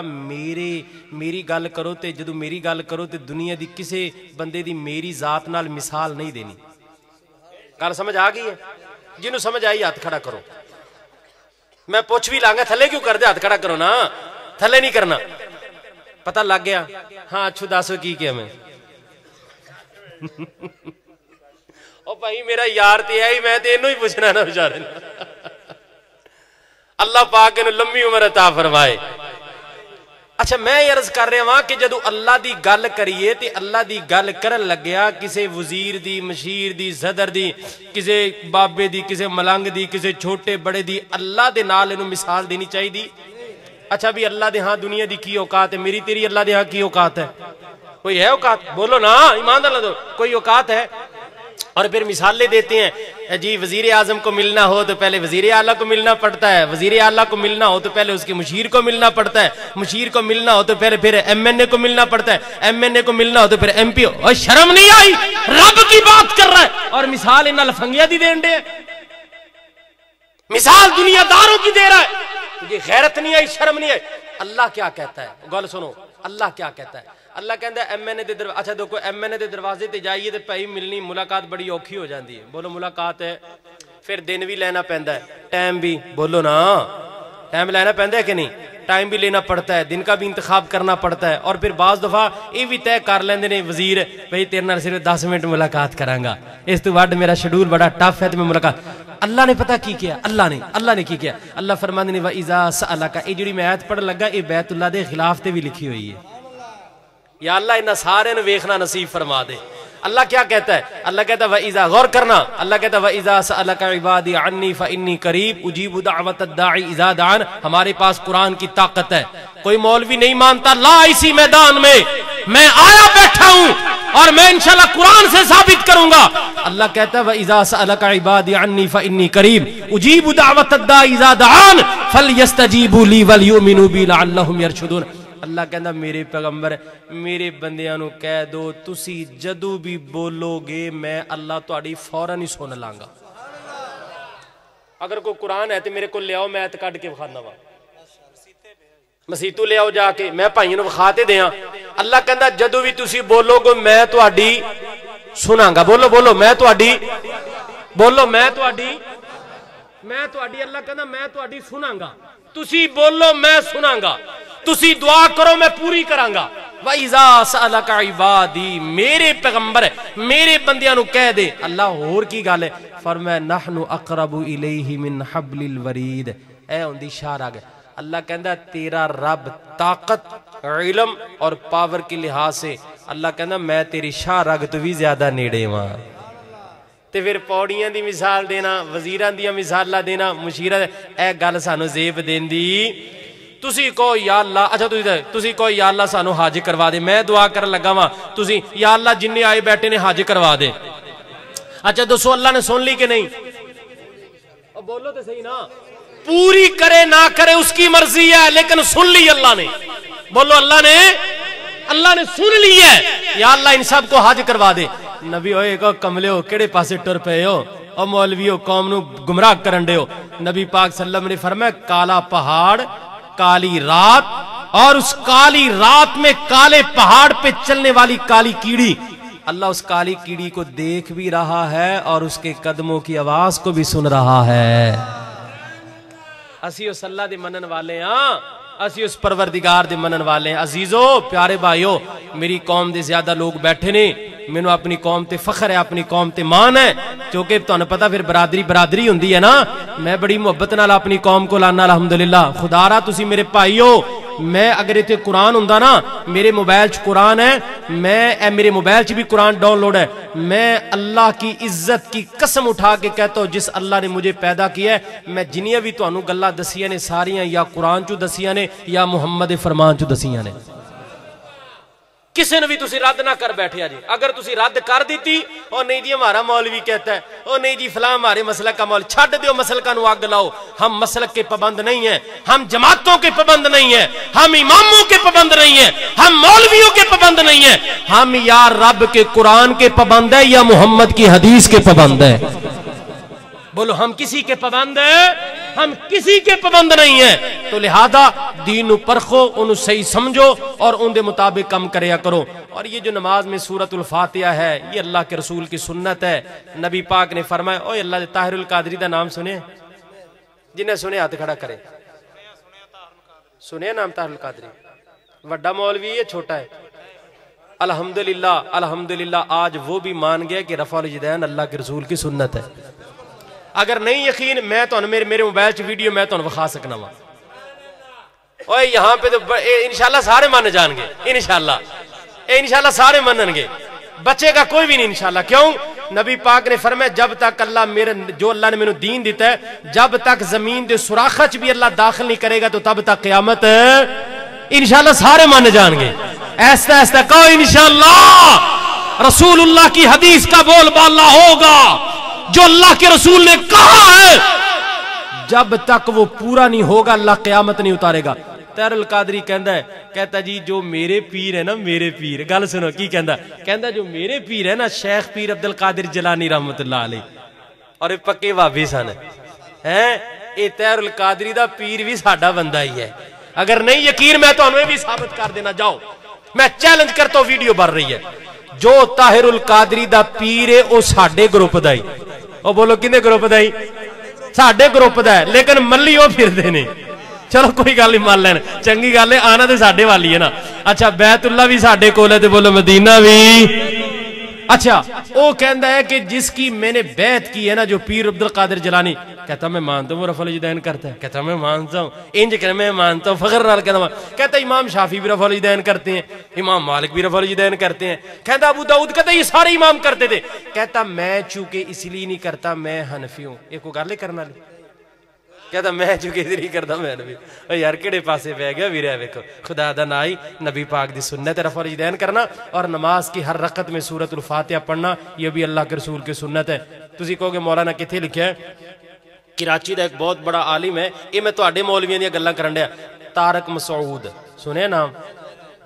मेरी गल करो, तो जदों मेरी गल करो तो दुनिया की किसी बंदे की मेरी जात नाल मिसाल नहीं देनी। गल समझ आ गई है? जिन्होंने समझ आई हाथ खड़ा करो। मैं पूछ भी लांगा, थले क्यों कर दे? हाथ खड़ा करो ना, थले नहीं करना। पता लग गया? हाँ अच्छू दसो की क्या मैं ओ भाई मेरा यार ते है ही, मैं ते इनू ही पूछना ना बेचारे। अल्लाह पाक इन्हू लम्मी उम्र अता फरमाए। अच्छा मैं अर्ज कर रहा वां कि जदों अल्लाह दी गल करिए ते अल्लाह दी गल करन लग्या किसी वजीर दी, मशीर दी, सदर दी, किसी बाबे दी, किसी मलंग दी, किसी छोटे बड़े दी, अल्लाह दे नाल इन्हू मिसाल देनी चाहिए। अच्छा भी अल्लाह दे हाँ दुनिया दी की औकात है, मेरी तेरी अल्लाह दे हाँ की औकात है? कोई है औकात? बोलो ना ईमानदार दो, कोई औकात है? और फिर मिसालें देते हैं जी, वजीर आजम को मिलना हो तो पहले वजीर आला को मिलना पड़ता है, वजीर आला को मिलना हो तो पहले उसके मुशीर को मिलना पड़ता है, मुशीर को मिलना हो तो पहले फिर MNA को मिलना पड़ता है, MNA को मिलना हो तो फिर MP। और शर्म नहीं आई? रब की बात कर रहा है और मिसाल इन लफंगिया दी देन दे, मिसाल दुनियादारों की दे रहा है। तुझे गैरत नहीं आई? शर्म नहीं आई? अल्लाह क्या कहता है, गौर सुनो, अल्लाह क्या कहता है? अल्लाह कहता है MNA दे दरवाजे, अच्छा देखो MNA दे दरवाजे ते जाइए तो भाई मिलनी मुलाकात बड़ी औखी हो जाती है। बोलो मुलाकात है, फिर दिन भी लेना पैंदा है, टाइम भी, बोलो ना टाइम लेना पैंदा है कि नहीं? टाइम भी लेना पड़ता है, दिन का भी इंतखाब करना पड़ता है। और फिर बाज़ दफ़ा ये भी तय कर लेंदे ने वजीर भाई तेरे नाल सिर्फ 10 मिनट मुलाकात करांगा, इस तों बाद मेरा शेड्यूल बड़ा टफ है तो मैं मुलाकात। अल्लाह ने पता की किया? अल्लाह ने की किया? अल्लाह फरमांदे ने वा इज़ा सअलका, ये जिहड़ी मैं आयत पढ़ लगा ये बैतुल्लाह दे खिलाफ ते भी लिखी हुई है। या अल्लाह इन्हें सारे ने वेखना नसीब फरमा दे। अल्लाह क्या कहता है? अल्लाह कहता है वईजा, गौर करना, अल्लाह कहता है वईजा सअलका इबादी अन्नी फइन्नी करीब उजीबु दावतद दाई इज़ा दान। हमारे पास कुरान की ताकत है, कोई मौलवी नहीं मानता, ला इसी मैदान में मैं आया बैठा हूँ और मैं इंशाल्लाह कुरान से साबित करूंगा। अल्लाह कहता है वईजा सअलका इबादी अन्नी फइन्नी करीब उजीबु दावतद दाई इज़ा दान फलयस्तजीबू ली वलयुमिनू बी लअल्लहुम यरशुदून। अल्लाह कहता मेरे पैगंबर मेरे बंदियां नू कह दो तुसी जदू भी बोलोगे मैं अल्लाह तुहाडी फौरन ही सुन लांगा। अगर कोई कुरान है तो मेरे को लियाओ, मैं ऐत कढ़ के विखाना वा, मसीतू लियाओ जाके मैं भाइयों नू विखा ते देयां। अल्लाह कहता जदू भी तुसी बोलोगे मैं तुहाडी सुनांगा। बोलो बोलो, मैं तुहाडी, बोलो मैं तुहाडी, मैं तुहाडी। अल्लाह कहता मैं तुहाडी सुनांगा, तुसी बोलो मैं सुनांगा, तुसी दुआ करो मैं पूरी करांगा। वईजा सअलका इबादी, मेरे पैगंबर मेरे बंदियां नू कह दे। अल्लाह होर की गल है? फरमाया नहनु अकरबु इलैहि मिन हब्लिल वरीद। ऐ हुंदी शारग। अल्लाह कहंदा तेरा रब ताकत इलम और पावर के लिहाज से अल्लाह कहंदा मैं तेरी शारग तो भी ज्यादा नेड़े वां। तो फिर पौड़ियां दी मिसाल देना, वजीरां दी मिसाल देना, मुशीरा ऐ गल सानू जेब देंदी। तुसी कहो या अल्लाह, अच्छा तुसी कहो या अल्लाह सानू हाज करवा दे, मैं दुआ कर लगा वा, तुसी या अल्लाह जिन्ने आए बैठे ने हाज करवा दे। अच्छा दसो अल्लाह ने सुन ली कि नहीं? बोलो तो सही ना। पूरी करे ना करे उसकी मर्जी है, लेकिन सुन ली अल्लाह ने। बोलो अल्लाह ने, अल्लाह ने सुन ली है। या अल्लाह इन सब को हाज करवा दे। नबी हो कमले हो केड़े पासे टुर पे हो और मौलवी हो कौम नू गुमराह करन दे हो। नबी पाक सल्लल्लाहु अलैहि वसल्लम ने फरमाया काला पहाड़, काली रात और उस काली रात में काले पहाड़ पे चलने वाली काली कीड़ी, अल्लाह उस काली कीड़ी को देख भी रहा है और उसके कदमों की आवाज को भी सुन रहा है। असी उस अल्लाह दे मनन वाले हां, असी उस परवरदिगार दे मनन वाले हैं। अजीजो, प्यारे भाईओ, मेरी कौम दे ज्यादा लोग बैठे ने, मैनू अपनी कौम ते फखर है, अपनी कौम ते मान है, क्योंकि तुहानू पता फिर बरादरी बरादरी हुंदी है ना। मैं बड़ी मुहब्बत नाल अपनी कौम को लाना, अलहमदुलिल्लाह। खुदारा तुसी मेरे भाईओ, मैं अगर इत्थे कुरान हुंदा ना, मेरे मोबाइल च कुरान है, मैं मेरे मोबाइल च भी कुरान डाउनलोड है। मैं अल्लाह की इज्जत की कसम उठा के कहता हूँ, जिस अल्लाह ने मुझे पैदा किया है, मैं जिन्नियां भी तुहानू गल्लां दसियां ने सारियां या कुरान चू दसियां ने या मुहम्मद दे फरमान चू दसियां ने। किसी ने भी तुसी रद्द ना कर बैठे जी। अगर तुसी रद्द कर दी और नहीं जी हमारा मौलवी कहता है, और नहीं जी फलां हमारे मसलक का मौल, छड्ड दियो मसलक नू आग लाओ। हम मसलक के पाबंद नहीं है, हम जमातों के पाबंद नहीं है, हम इमामों के पाबंद नहीं है, हम मौलवियों के पाबंद नहीं है। हम या रब के कुरान के पाबंद है या मोहम्मद की हदीस के पाबंद है। बोलो हम किसी के पाबंद है, हम किसी के पाबंद नहीं है। तो लिहाजा दीन नू परखो, उन्हें सही समझो और उनके मुताबिक कम करया करो। और ये जो नमाज में सूरतुल फातिहा है, ये अल्लाह के रसूल की सुन्नत है। नबी पाक ने फरमाया, ओए अल्लाह दे ताहिरुल कादरी दा नाम सुने? जिन्हें सुने हाथ खड़ा करे। सुने नाम ताहिरुल कादरी? वड्डा मौलवी है, छोटा है? अल्हम्दुलिल्लाह, अल्हम्दुलिल्लाह आज वो भी मान गया कि रफाउल जिदैन अल्लाह के रसूल की सुन्नत है। अगर नहीं यकीन, मैं तो मेरे मोबाइल च वीडियो मैं तो विखा सकना वा। और यहाँ पे तो इंशाल्लाह सारे मान जाएंगे, इंशाल्लाह सारे मानेंगे, बचेगा कोई भी नहीं इंशाल्लाह। क्यों? नबी पाक ने फरमाया जब तक अल्लाह मेरे जो अल्लाह ने मैनू दीन दिता है, जब तक जमीन के सुराखा च भी अल्लाह दाखिल नहीं करेगा तो तब तक क्यामत इंशाल्लाह सारे मान जाएंगे। ऐसा ऐसा कहो इंशाल्लाह। रसूलुल्लाह की हदीस का बोलबाला होगा। जो अल्लाह के रसूल ने कहा है जब तक वो पूरा नहीं होगा अल्लाह क्यामत नहीं उतारेगा। ताहिरुल कादरी कहता है जी जो मेरे पीर है ना, मेरे पीर गल सुनो की कहता जो मेरे पीर है ना, शेख पीर अब्दुल कादिर जलानी रहमतुल्लाह अलैह, और ये पक्के वाबी सन हैं। ये ताहिरुल कादरी दा पीर भी साडा बंदा ही है। अगर नहीं यकीन, मैं तुहानू भी साबित कर देना। जाओ, मैं चैलेंज करता हूं, वीडियो बन रही है। जो ताहिरुल कादरी दा पीर है वो साडे ग्रुप दा ही। और बोलो किने ग्रुप दा ही? साडे ग्रुप दा है, लेकिन मल्ली ओ फिरदे ने। चलो कोई गल नहीं, मान लैन, चंगी गल है। आना तो साडे वाली है ना। अच्छा, बैतुल्ला भी साडे कोल है, ते बोलो मदीना भी। अच्छा वो कहता है कि जिसकी मैंने बैत की है ना, जो पीर अब्दुल कादिर जलानी कहता मैं मानता हूँ, रफल जदैन करता है, कहता मैं मानता हूँ, इंज कर मैं मानता हूँ फखर नाल कहता, कहता इमाम शाफी भी रफल जदैन करते हैं, इमाम मालिक भी रफल जदैन करते हैं, कहता अबू दाऊद, कहता ये सारे इमाम करते थे, कहता मैं चूंकि इसलिए नहीं करता मैं हनफी हूँ। एक को गल करने वाली कहता मैं चुके नहीं करता, मैं नबी यार किड़े पासे पै गया वीर, वेखो खुदा दा ना ही नबी पाक दी सुन्नत रफल जदैन करना और नमाज की हर रकत में सूरतुल फातिहा पढ़ना, यह भी अल्लाह के रसूल की सुन्नत है। तुसी कहोगे मौलाना किथे लिखा है? कराची का एक बहुत बड़ा आलिम है, ये मैं तुहाडे मौलवियां दी गल्लां करन दिया, तारक मसूद सुने नाम,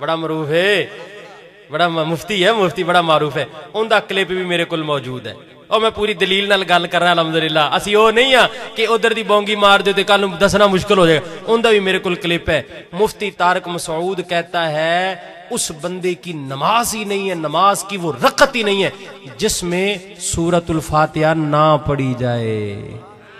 बड़ा मरूफ है, बड़ा मुफ्ती है, मुफ्ती बड़ा मारूफ है, उनका क्लिप भी मेरे को मौजूद है और मैं पूरी दलील नाल गल कर रहा अलहमदुलिल्लाह, असी वो नहीं हाँ कि उधर की बोंगी मार दो तो कल दसना मुश्किल हो जाएगा, उनका भी मेरे को क्लिप है। मुफ्ती तारक मसूद कहता है उस बंदे की नमाज ही नहीं है, नमाज की वो रकत ही नहीं है जिसमें सूरतुल फातिहा ना पढ़ी जाए।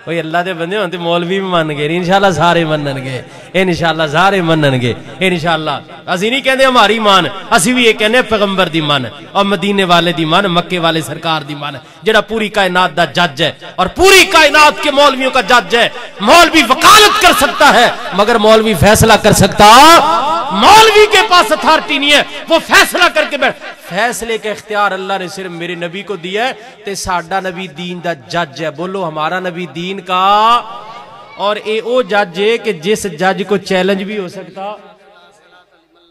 वही अल्लाह के बंदे होते मौलवी भी मन गए, इंशाल्लाह सारे मनणगे, इंशाल्लाह सारे मनणगे, इंशाल्लाह असी नहीं कहते हमारी मान, असी भी ये कहने पैगंबर दी मान और मदीने वाले दी मान, मक्के वाले सरकार दी मान, जिहड़ा पूरी कायनात दा जज है और पूरी कायनात के मौलवियों का जज है। मौलवी वकालत कर सकता है मगर मौलवी फैसला कर सकता, मौलवी के पास अथॉरिटी नहीं है वो फैसला करके बैठ, फैसले का इख्तियार अल्लाह ने सिर्फ मेरे नबी को दिया है, ते साडा नबी दीन दा जज है, बोलो हमारा नबी दीन का, और ये वो जज है कि जिस जज को चैलेंज भी हो सकता।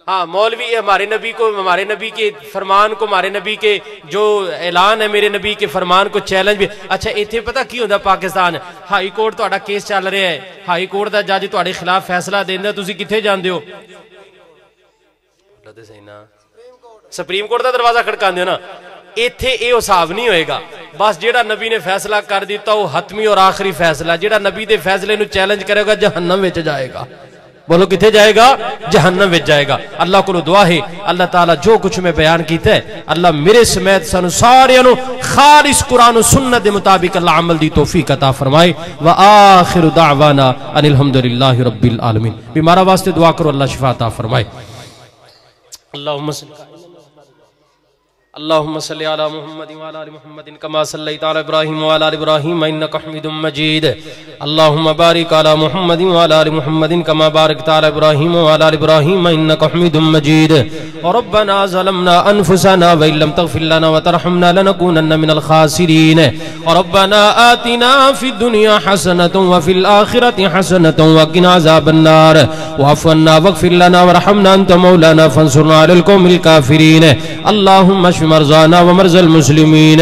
हाँ मौलवी हमारे नबी को, हमारे नबी के फरमान को, हमारे नबी के जो ऐलान है मेरे नबी के फरमान को चैलेंज भी। अच्छा इतने पता की होता पाकिस्तान, हाई कोर्ट तुहाडा केस चल रहा है, हाई कोर्ट का जज तुहाडे खिलाफ फैसला देंदा, तुसी किथे जांदे हो? सुप्रीम कोर्ट का दरवाजा खड़कांदे हो ना, इत्थे ये हिसाब नहीं होएगा, बस जेड़ा नबी ने फैसला कर दिता वो हतमी और आखिरी फैसला, जेड़ा नबी के फैसले नूं चैलेंज करेगा जहन्नम विच जाएगा, बोलो किथे जाएगा? जहन्नम विच जाएगा। अल्लाह को दुआ है अल्लाह ताला जो कुछ मैं बयान कीता है अल्लाह मेरे समेत सानू सारियां नूं खालिस कुरान और सुन्नत के मुताबिक अल्लाह अमल दी तौफीक अता फरमाए। व आखिरु दावाना अनिल हम्दुलिल्लाहि रब्बिल आलमीन। बीमारा वास्ते दुआ करो अल्लाह शिफा अता फरमाए। अल्लाहुम्मा सल्ली अला मुहम्मदिन व अला आलि मुहम्मदिन कमा सल्लैता अला इब्राहिम व अला आलि इब्राहिम इन्नका हमीदुम मजीद। अल्लाहुम्मा बारिक अला मुहम्मदिन व अला आलि मुहम्मदिन कमा बारकता अला इब्राहिम व अला आलि इब्राहिम इन्नका हमीदुम मजीद। रब्बना ज़लमना अनफुसना व इल्लम तग़फिर लना व तरहमना लनकुनन्ना मिनल ख़ासिरीन। रब्बना आतिना फ़िद दुनिया हसनतन व फ़िल आख़िरति हसनतन व क़िना अज़ाबन नार। वअफ़ अन्ना वग़फिर लना वरहमना अंत मौलाना फ़ंसुरना अलल क़ौमिल काफ़िरीन। अल्लाहुम्मा मर्जाना व मर्जल मुस्लिमीन।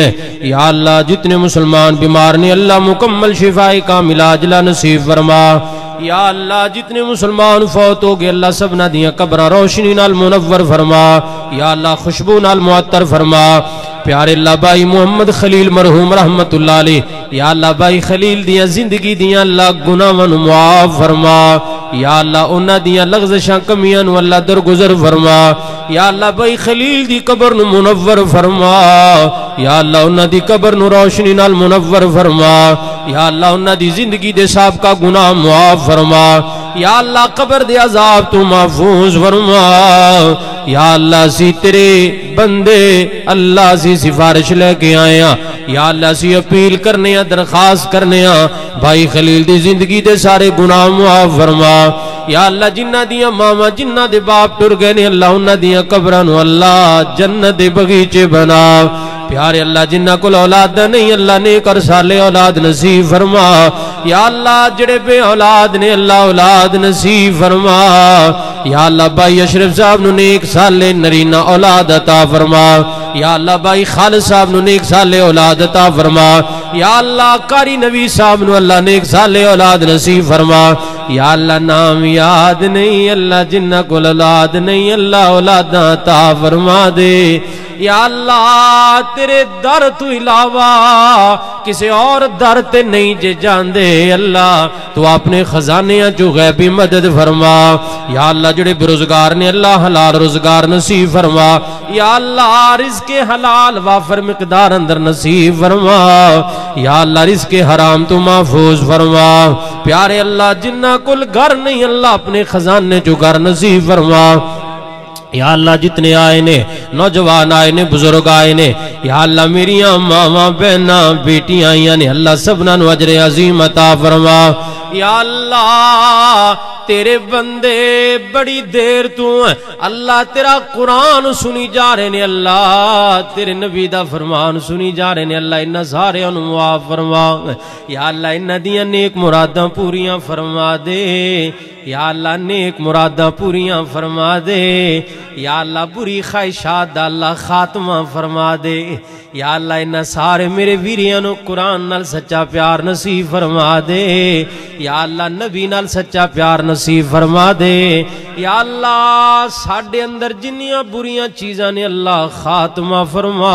या अल्लाह जितने मुसलमान बीमार ने अल्लाह मुकम्मल शिफाई का मिलाजला नसीब फरमा। या अल्लाह जितने मुसलमान फौत हो गए अल्लाह सब ना दिया कब्र रोशनी नाल मुनव्वर फरमा। या अल्लाह खुशबू नाल मुअत्तर फरमा। प्यारे अल्लाह भाई मुहम्मद खलील मरहूम रहमतुल्लाह अलैह, या अल्लाह भाई खलील दिया जिंदगी दिया अल्लाह गुनाहां नूं माफ़ फरमा। या अल्लाह उन्हां दिया लग़ज़शां कमियां नूं अल्लाह दरगुज़र फरमा। या अल्लाह भाई खलील दी कब्र नूं मुनव्वर फरमा। या अल्लाह उन्हां दी कब्र नूं रोशनी नाल मुनव्वर फरमा। या अल्लाह उन्हां दी जिंदगी दे साबका गुनाह माफ़ फरमा। या अल्लाह कब्र दे अज़ाब तों महफूज़ फरमा। या अल्लाह सी तेरे बंदे अल्लाह सी सिफारिश लेके आए हैं। या अल्लाह सी अपील करने हैं, दरखास्त करने हैं, भाई खलील दी जिंदगी दे सारे गुनाह माफ़ फरमा। या अल्लाह जिन्ना दिया मामा जिन्ना दे बाप टुर गए ने अल्लाह उन्हां दिया कब्रां नूं अल्लाह जन्नत दे बगीचे बना। प्यारे अल्लाह जिन्ना कोल औलाद नहीं अल्लाह ने कर साले औलाद नसीब फरमा। या अल्लाह जिहड़े बे औलाद ने अल्लाह औलाद नसीब फरमा। या अल्लाह भाई अशरफ साहब नूं नेक साले नरीना औलाद अता फरमा। या अल्लाह भाई खालिद साहब नूं नेक साले औलाद अता फरमा। या अल्लाह कारी नबी साहब नूं अल्लाह नेक साले औलाद नसीब फरमा। या अल्लाह नाम याद नहीं अल्लाह जिन्ना कोल औलाद नहीं अल्लाह औलादां अता फरमा दे। या अल्लाह तेरे दर तू इलावा किसी और दर ते नहीं जे जांदे अल्लाह तू अपने खजाने चो गैबी मदद फरमा। या अल्लाह जेड़े बेरोजगार ने अल्लाह हलाल रोजगार नसीब फरमा। या अल्लाह रिज़्क़े हलाल वाफर मिकदार अंदर नसीब फरमा। या अल्लाह रिज़्क़े हराम तू महफूज फरमा। प्यारे अल्लाह जिन्ना कुल घर नहीं अल्लाह अपने खजाने चो घर नसीब फरमा। या अल्लाह जितने आए ने नौजवान आए ने बुजुर्ग आए ने, या अल्लाह मेरिया मावा बहना बेटियां आईया ने, अल्लाह सबना नु अजरे अजीम अता फरमा। या अल्लाह तेरे बंदे बड़ी देर तू अल्लाह तेरा कुरान सुनी जा रहे ने, अल्लाह तेरे नबी दा फरमान सुनी जा रहे ने, अल्लाह इन्ना सारे नु माफ फरमा। या अल्लाह इन्ना दियां नेक मुरादां पूरियां फरमा दे, या अल्लाह नेक मुरादां पूरियां फरमा दे, या अल्लाह बुरी ख्वाहिशात दा अल्लाह खात्मा फरमा दे। या अल्लाह इन्ना सारे मेरे वीरियां नु कुरान नाल सच्चा प्यार नसीब फरमा दे, या अल्लाह नबी नाल सच्चा प्यार नसीब फरमा दे। या अल्लाह साडे अंदर जिन्नियां बुरियां चीज़ां ने अल्लाह खात्मा फरमा।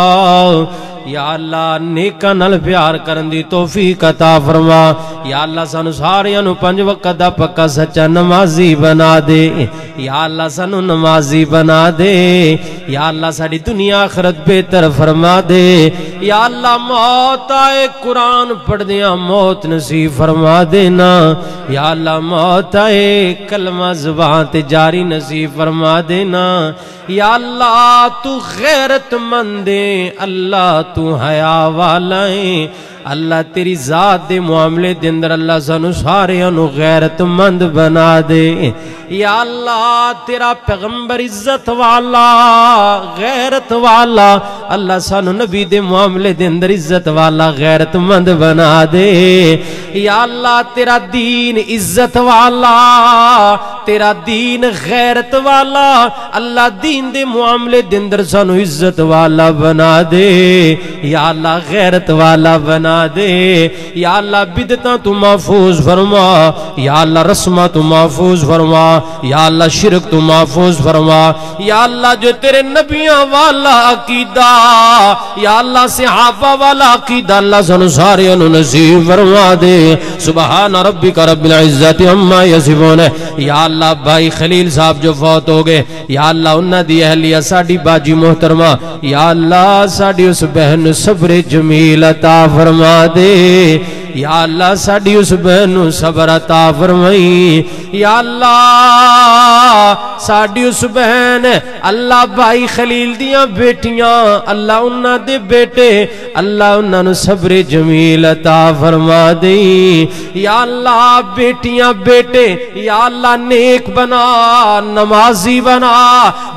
या अल्लाह नेकां नाल प्यार करन दी तौफीक अता फरमा। या अल्लाह सानू सारियां नू पंज वक्त दा पक्का सच्चा नमाजी बना दे, या अल्लाह सानू नमाजी बना दे। या अल्लाह साडी दुनिया आखरत बेहतर फरमा दे। या अल्लाह मौत आए कुरान पढ़दियां मौत नसीब फरमा देना, या अल्लाह मौत आए कलमा ज़बान ते जारी नसीब फरमा देना। या अल्लाह तू गैरतमंद अल्लाह तू हया वाला है, अल्लाह तेरी जात दे मामले दे अंदर अल्लाह सानू सारियां नू गैरतमंद बना दे। या अल्लाह तेरा पैगंबर इज्जत वाला गैरत वाला, अल्लाह सानू नबी दे मामले दे अंदर इज्जत वाला गैरतमंद बना दे। या अल्लाह तेरा दीन इज्जत वाला तेरा दीन गैरत वाला, अल्लाह दीन दे मामले दे अंदर सानू इज्जत वाला बना दे, या अल्लाह गैरत वाला बना दे। या अल्लाह बिदता तू महफूज फरमा, या अल्लाह रस्मा तू महफूज फरमा, या अल्लाह शिरक तू महफूज फरमा। या अल्लाह जो तेरे नबियां वाला अकीदा, या अल्लाह सहाबा वाला अकीदा अल्लाह सानू सारियां नू नसीब फरमा दे। सुभान रब्बिक रब्बिल इज्जति अम्मा यसिफून। या अल्लाह भाई खलील साहब जो फौत हो गए, या अल्लाह उन्हां दी अहलिया साडी बाजी मोहतरमा, या अल्लाह साडी उस बहन सबरे जमील अता फरमा दे। या अल्लाह साडी उस बहन सबर अता फरमाई। या अल्लाह साडी उस बहन अल्लाह भाई खलील दियां बेटियां अल्लाह उन्हां दे बेटे अल्लाह उन्हां नू सबर जमील अता फरमा दे। या अल्लाह बेटियां बेटे या अल्लाह नेक बना नमाजी बना,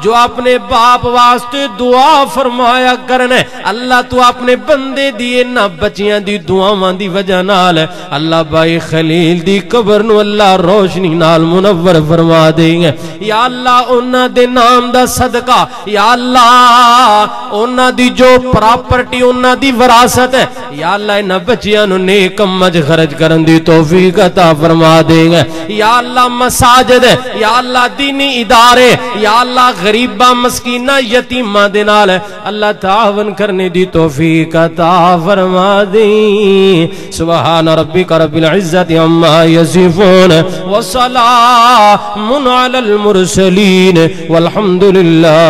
जो अपने बाप वास्ते दुआ फरमाया करन अल्लाह तू अपने बंदे दी इन्हां बच्चियां दी दुआवां दी वजह नाल अल्लाह भाई खलील दी कबर नू अल्लाह रोशनी नाल मुनव्वर फरमा दे। या अल्लाह उन्हां दे नाम दा सदका, या अल्लाह उन्हां दी जो प्रॉपर्टी उन्हां दी विरासत है, या अल्लाह इन्हां बच्चियां नू नेक कम्मां च खर्च करन दी तौफीक अता फरमा दे। या अल्लाह मसाजिद, या अल्लाह दीनी इदारे, या अल्लाह गरीबां मस्कीनां यतीमां दे नाल अल्लाह तावन करने दी तौफीक अता फरमा दे। सुबहान रब्बिक रब्बिल इज्जति अम्मा यसिफून व सलामुन अलल मुरसलीन वल्हम्दुलिल्लाह।